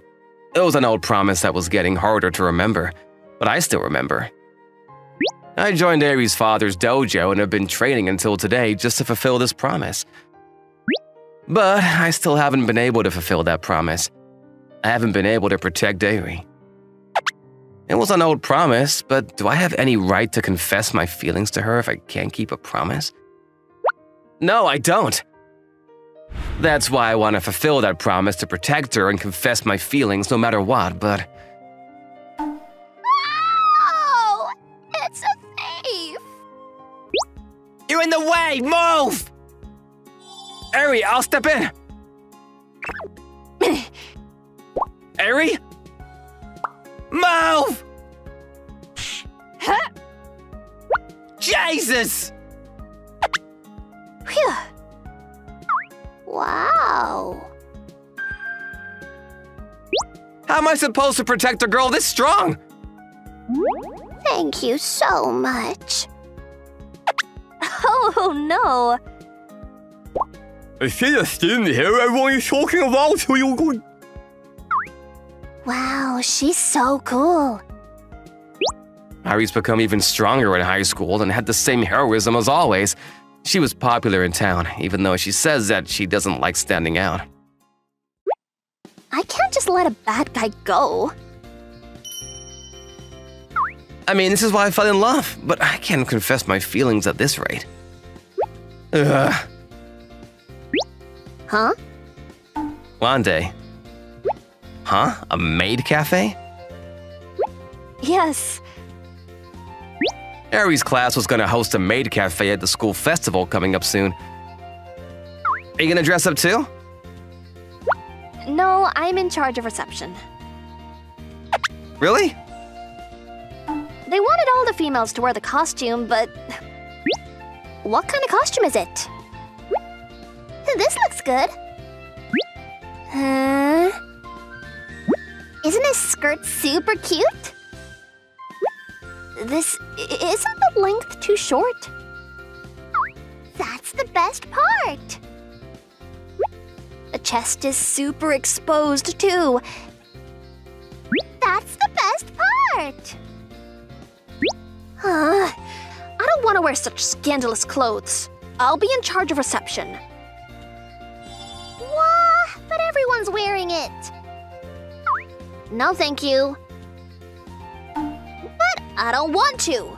It was an old promise that was getting harder to remember, but I still remember. I joined Airi's father's dojo and have been training until today just to fulfill this promise. But I still haven't been able to fulfill that promise. I haven't been able to protect Airi. It was an old promise, but do I have any right to confess my feelings to her if I can't keep a promise? No, I don't. That's why I want to fulfill that promise to protect her and confess my feelings no matter what, but... No! It's a thief! You're in the way! Move! Airi, I'll step in! Airi? Move! Huh? Jesus! Phew. Wow. How am I supposed to protect a girl this strong? Thank you so much. Oh, no. I see a student here everyone is talking about who you could. Wow, she's so cool. Airi's become even stronger in high school and had the same heroism as always. She was popular in town, even though she says that she doesn't like standing out. I can't just let a bad guy go. I mean, this is why I fell in love, but I can't confess my feelings at this rate. Ugh. Huh? One day. Huh? A maid cafe? Yes. Airi's class was gonna host a maid cafe at the school festival coming up soon. Are you gonna dress up too? No, I'm in charge of reception. Really? They wanted all the females to wear the costume, but... What kind of costume is it? This looks good. Huh? Isn't this skirt super cute? This isn't the length too short? That's the best part! The chest is super exposed too. That's the best part! I don't want to wear such scandalous clothes. I'll be in charge of reception. Wah, but everyone's wearing it! No, thank you. But I don't want to.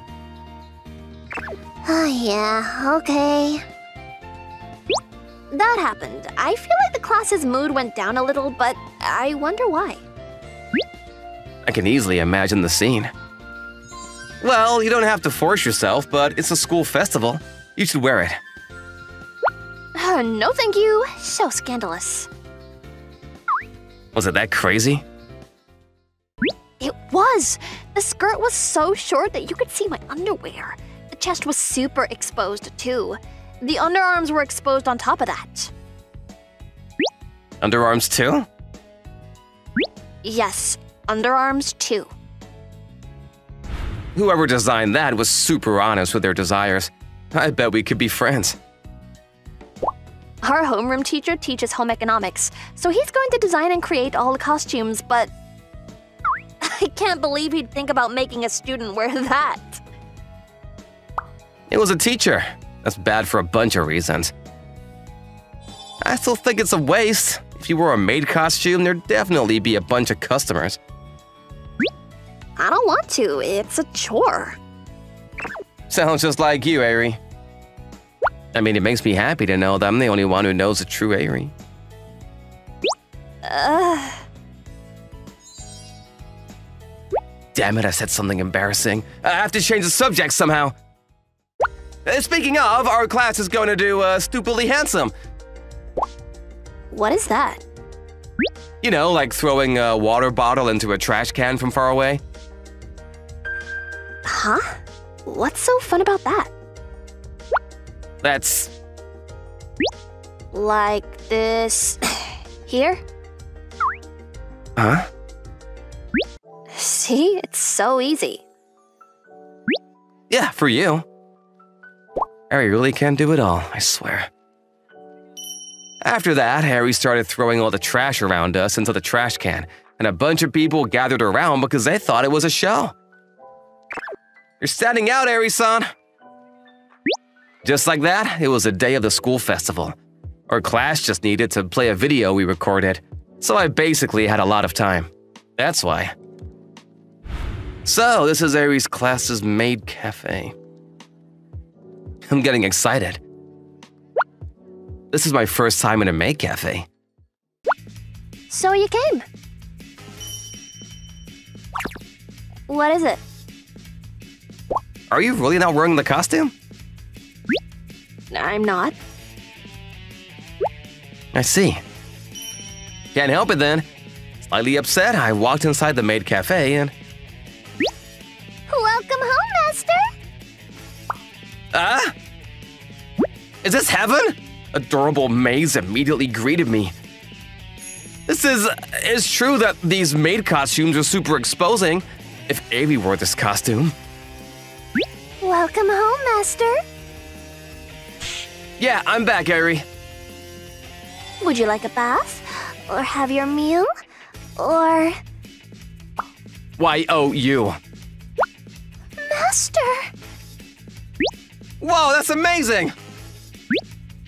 Oh, yeah, okay. That happened. I feel like the class's mood went down a little, but I wonder why. I can easily imagine the scene. Well, you don't have to force yourself, but it's a school festival. You should wear it. No, thank you. So scandalous. Was it that crazy? It was! The skirt was so short that you could see my underwear. The chest was super exposed, too. The underarms were exposed on top of that. Underarms, too? Yes, underarms, too. Whoever designed that was super honest with their desires. I bet we could be friends. Our homeroom teacher teaches home economics, so he's going to design and create all the costumes, but... I can't believe he'd think about making a student wear that. It was a teacher. That's bad for a bunch of reasons. I still think it's a waste. If you wore a maid costume, there'd definitely be a bunch of customers. I don't want to. It's a chore. Sounds just like you, Airi. I mean, it makes me happy to know that I'm the only one who knows the true Airi. Damn it, I said something embarrassing. I have to change the subject somehow. Speaking of, our class is going to do Stupidly Handsome. What is that? You know, like throwing a water bottle into a trash can from far away. Huh? What's so fun about that? That's... like this... here? Huh? See? It's so easy. Yeah, for you. Airi really can't do it all, I swear. After that, Airi started throwing all the trash around us into the trash can, and a bunch of people gathered around because they thought it was a show. You're standing out, Airi-san! Just like that, it was a day of the school festival. Our class just needed to play a video we recorded, so I basically had a lot of time. That's why. So, this is Airi's class's maid cafe. I'm getting excited. This is my first time in a maid cafe. So you came. What is it? Are you really not wearing the costume? I'm not. I see. Can't help it then. Slightly upset, I walked inside the maid cafe and... Welcome home, Master! Ah? Is this heaven? Adorable maids immediately greeted me. This is... it's true that these maid costumes are super exposing. If Airi wore this costume... Welcome home, Master! Yeah, I'm back, Airi. Would you like a bath? Or have your meal? Or... Y-O-U. Master! Whoa, that's amazing!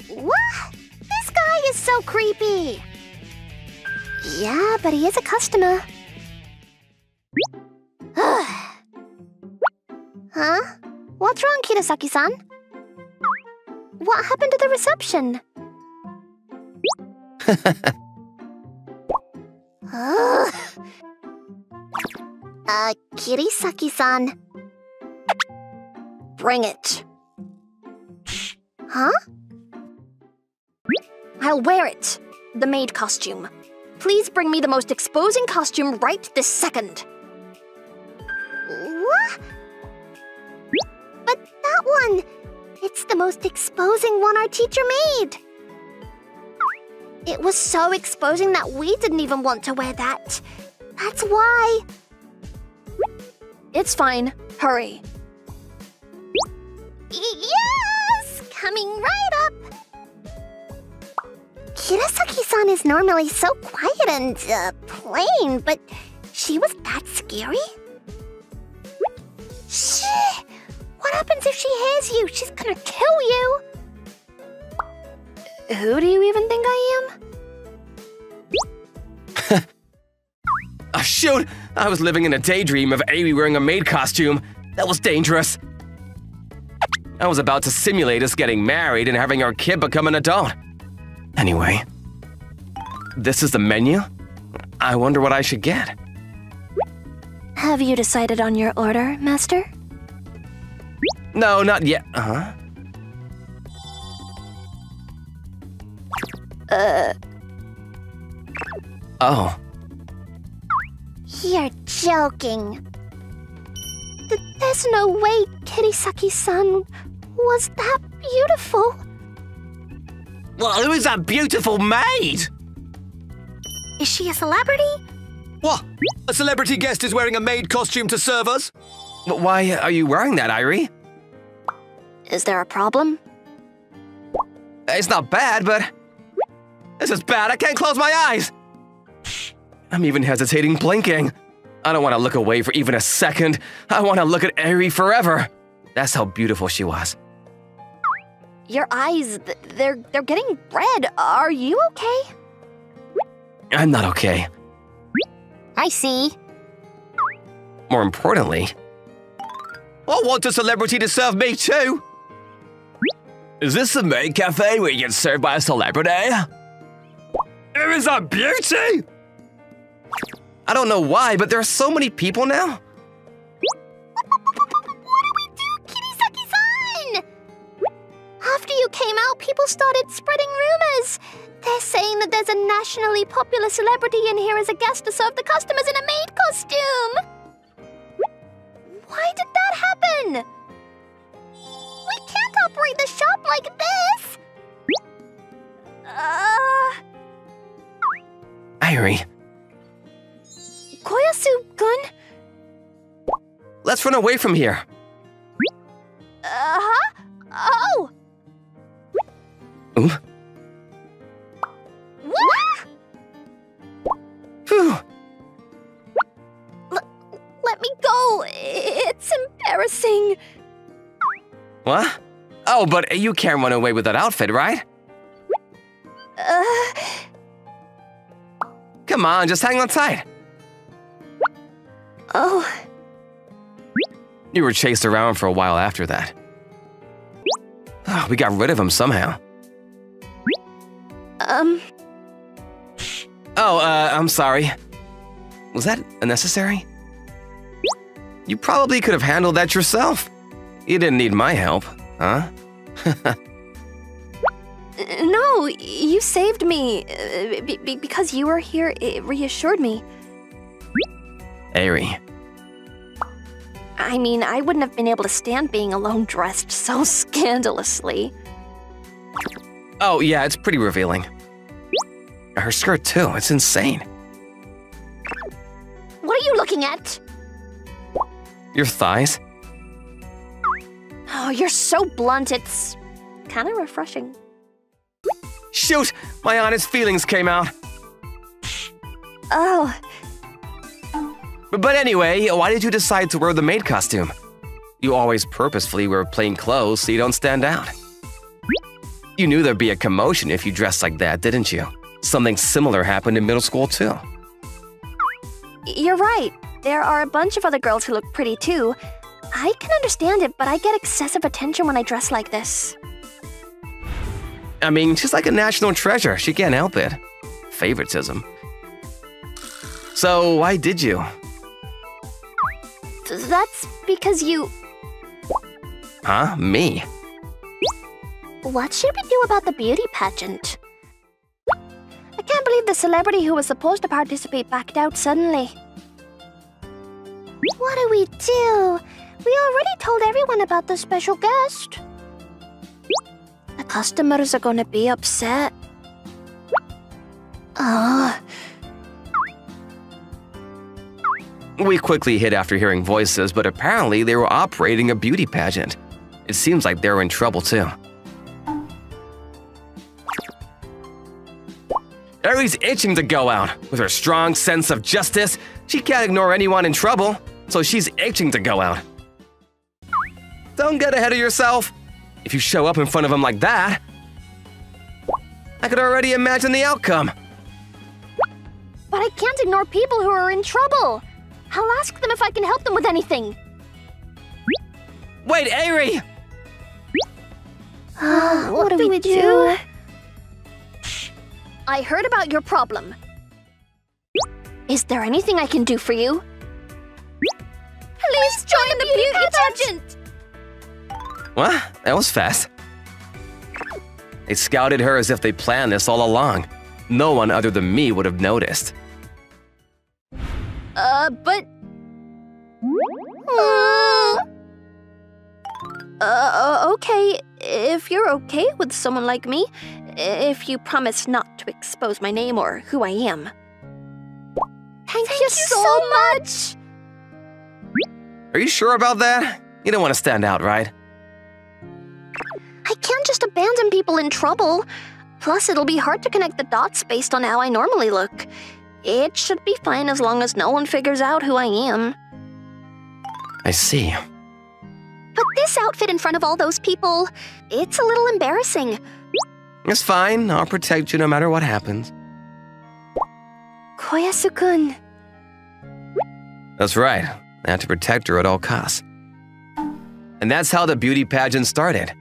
What? This guy is so creepy! Yeah, but he is a customer. Huh? What's wrong, Kirisaki-san? What happened to the reception? Kirisaki-san. Bring it. Huh? I'll wear it. The maid costume. Please bring me the most exposing costume right this second. What? But that one! It's the most exposing one our teacher made! It was so exposing that we didn't even want to wear that. That's why. It's fine. Hurry. Yes! Coming right up! Kirasaki-san is normally so quiet and, plain, but she was that scary? Shh! What happens if she hears you? She's gonna kill you! Who do you even think I am? Oh, shoot! I was living in a daydream of Airi wearing a maid costume. That was dangerous. I was about to simulate us getting married and having our kid become an adult. Anyway, this is the menu? I wonder what I should get. Have you decided on your order, Master? No, not yet. Uh-huh. Oh. You're joking. There's no way Kirisaki-san was that beautiful. Well, who is that beautiful maid? Is she a celebrity? What? A celebrity guest is wearing a maid costume to serve us? But why are you wearing that, Airi? Is there a problem? It's not bad, but... this is bad, I can't close my eyes! I'm even hesitating blinking. I don't want to look away for even a second. I want to look at Airi forever. That's how beautiful she was. Your eyes, they're getting red. Are you okay? I'm not okay. I see. More importantly... I want a celebrity to serve me too! Is this the maid cafe where you get served by a celebrity? Who is that beauty? I don't know why, but there are so many people now. What do we do, Kirisaki-san? After you came out, people started spreading rumors They're saying that there's a nationally popular celebrity in here as a guest to serve the customers in a maid costume! Why did that happen? We can't operate the shop like this! Airi. Koyasu-kun? Let's run away from here! Uh-huh? Oh! Ooh? Let me go! It's embarrassing! What? Oh, but you can't run away with that outfit, right? Come on, just hang on tight! Oh... You were chased around for a while after that. Oh, we got rid of him somehow. Oh, I'm sorry. Was that unnecessary? You probably could have handled that yourself. You didn't need my help, huh? No, you saved me. Because you were here, it reassured me. Airi. I mean, I wouldn't have been able to stand being alone dressed so scandalously. Oh, yeah, it's pretty revealing. Her skirt, too. It's insane. What are you looking at? Your thighs. Oh, you're so blunt. It's kind of refreshing. Shoot! My honest feelings came out. Oh... But anyway, why did you decide to wear the maid costume? You always purposefully wear plain clothes so you don't stand out. You knew there'd be a commotion if you dressed like that, didn't you? Something similar happened in middle school, too. You're right. There are a bunch of other girls who look pretty, too. I can understand it, but I get excessive attention when I dress like this. I mean, she's like a national treasure. She can't help it. Favoritism. So, why did you? That's because you... Huh? Me? What should we do about the beauty pageant? I can't believe the celebrity who was supposed to participate backed out suddenly. What do? We already told everyone about the special guest. The customers are gonna be upset. Ugh. We quickly hid after hearing voices, but apparently they were operating a beauty pageant. It seems like they're in trouble, too. Airi's itching to go out. With her strong sense of justice, she can't ignore anyone in trouble, so she's itching to go out. Don't get ahead of yourself. If you show up in front of them like that, I could already imagine the outcome. But I can't ignore people who are in trouble. I'll ask them if I can help them with anything. Wait, Airi! What do we do? I heard about your problem. Is there anything I can do for you? Please join the beauty pageant! What? That was fast. They scouted her as if they planned this all along. No one other than me would have noticed. But... okay, if you're okay with someone like me, if you promise not to expose my name or who I am. Thank you so much! Are you sure about that? You don't want to stand out, right? I can't just abandon people in trouble. Plus, it'll be hard to connect the dots based on how I normally look. It should be fine as long as no one figures out who I am. I see. But this outfit in front of all those people, it's a little embarrassing. It's fine. I'll protect you no matter what happens. Koyasu-kun. That's right. I had to protect her at all costs. And that's how the beauty pageant started.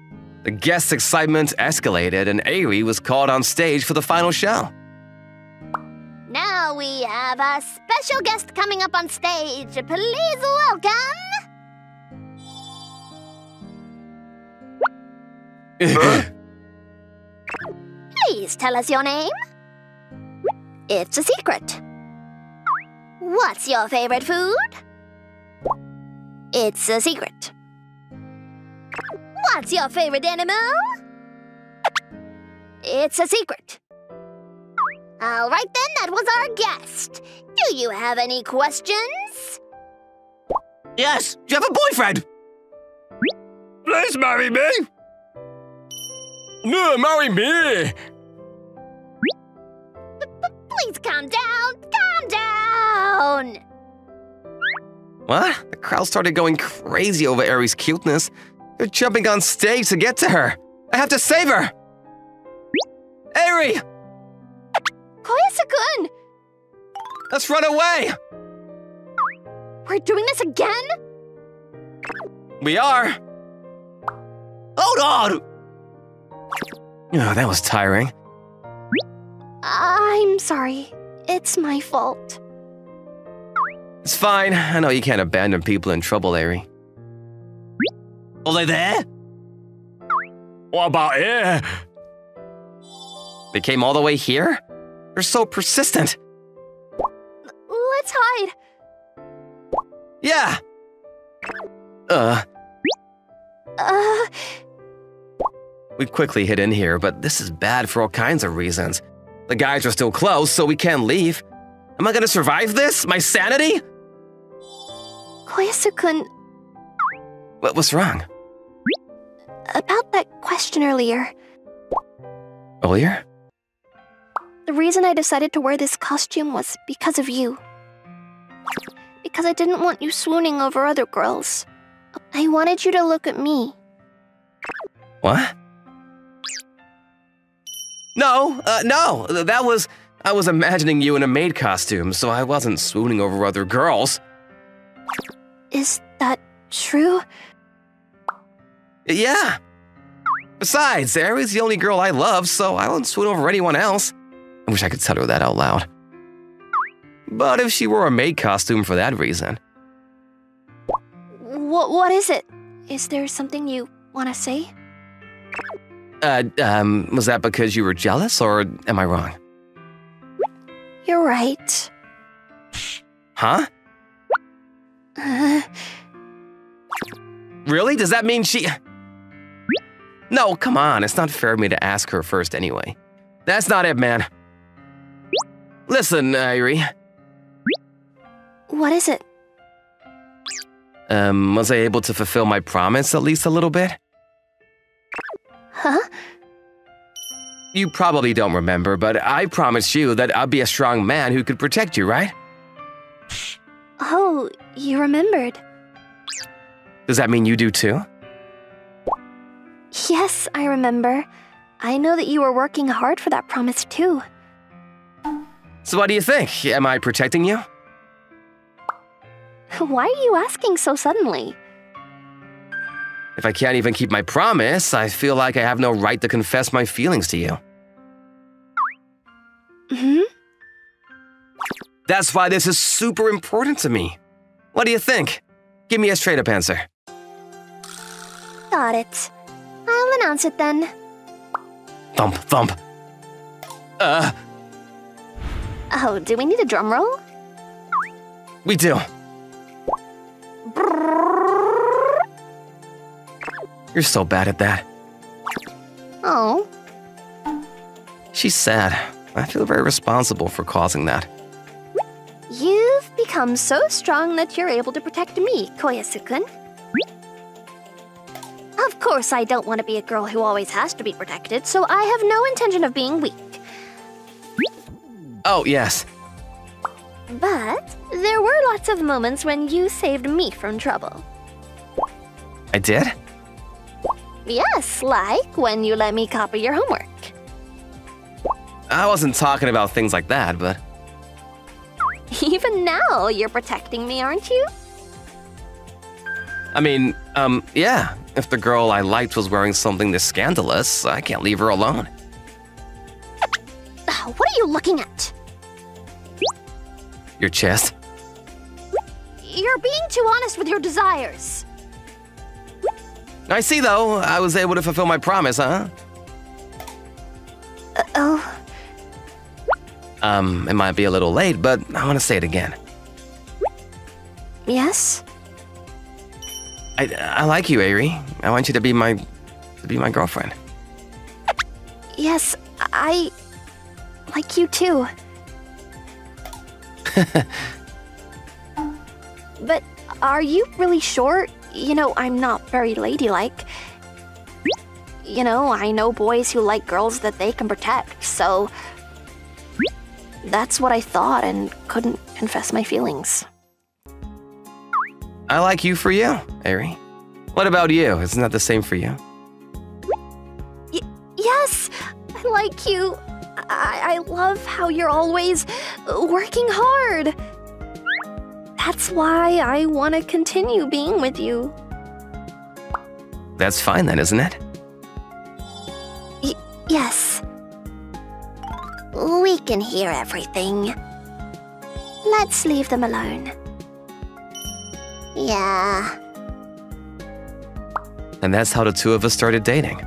The guests' excitement escalated, and Airi was called on stage for the final show. Now we have a special guest coming up on stage. Please welcome... Please please tell us your name? It's a secret. What's your favorite food? It's a secret. What's your favorite animal? It's a secret. All right then, that was our guest. Do you have any questions? Yes, do you have a boyfriend? Please marry me. No, marry me. Please calm down, calm down. What? The crowd started going crazy over Airi's cuteness. They're jumping on stage to get to her. I have to save her. Airi! Koyasu-kun! Let's run away! We're doing this again? We are. Hold on! Oh, that was tiring. I'm sorry. It's my fault. It's fine. I know you can't abandon people in trouble, Airi. Are they there? What about here? They came all the way here? They're so persistent. Let's hide. Yeah. We quickly hid in here, but this is bad for all kinds of reasons. The guys are still close, so we can't leave. Am I gonna survive this? My sanity? Koyasu-kun. What was wrong? About that question earlier. Earlier? The reason I decided to wear this costume was because of you. Because I didn't want you swooning over other girls. I wanted you to look at me. What? No, no, that was... I was imagining you in a maid costume, so I wasn't swooning over other girls. Is that true? Yeah. Besides, Airi's the only girl I love, so I won't swoon over anyone else. I wish I could tell her that out loud. But if she wore a maid costume for that reason. What is it? Is there something you want to say? Was that because you were jealous, or am I wrong? You're right. Huh? Really? Does that mean she... No, come on. It's not fair of me to ask her first anyway. That's not it, man. Listen, Airi. What is it? Was I able to fulfill my promise at least a little bit? Huh? You probably don't remember, but I promised you that I'd be a strong man who could protect you, right? Oh, you remembered. Does that mean you do too? Yes, I remember. I know that you were working hard for that promise too. So what do you think? Am I protecting you? Why are you asking so suddenly? If I can't even keep my promise, I feel like I have no right to confess my feelings to you. Mm-hmm. That's why this is super important to me. What do you think? Give me a straight-up answer. Got it. I'll announce it then. Thump, thump. Oh, do we need a drum roll? We do. You're so bad at that. Oh. She's sad. I feel very responsible for causing that. You've become so strong that you're able to protect me, Koyasu-kun. Of course, I don't want to be a girl who always has to be protected, so I have no intention of being weak. Oh, yes. But there were lots of moments when you saved me from trouble. I did? Yes, like when you let me copy your homework. I wasn't talking about things like that, but... Even now, you're protecting me, aren't you? I mean, yeah. If the girl I liked was wearing something this scandalous, I can't leave her alone. What are you looking at? Your chest. You're being too honest with your desires. I see, though. I was able to fulfill my promise, huh? Uh-oh. It might be a little late, but I want to say it again. Yes? I like you, Airi. I want you to be my girlfriend. Yes, I like you too. But are you really sure? You know, I'm not very ladylike. You know, I know boys who like girls that they can protect, so... That's what I thought and couldn't confess my feelings. I like you for you, Airi. What about you? Isn't that the same for you? Yes! I like you. I love how you're always working hard. That's why I want to continue being with you. That's fine then, isn't it? Yes. We can hear everything. Let's leave them alone. Yeah. And that's how the two of us started dating.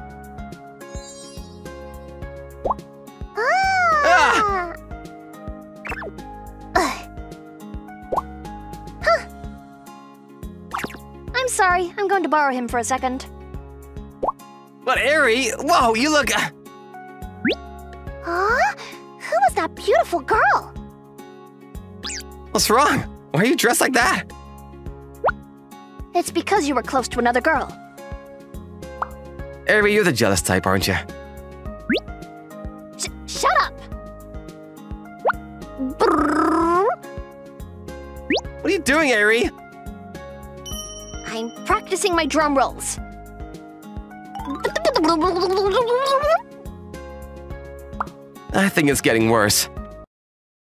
Ah! Huh. I'm sorry, I'm going to borrow him for a second. But Airi, whoa, you look... Huh? Who was that beautiful girl? What's wrong? Why are you dressed like that? It's because you were close to another girl. Airi, you're the jealous type, aren't you? Shut up! What are you doing, Airi? I'm practicing my drum rolls. I think it's getting worse.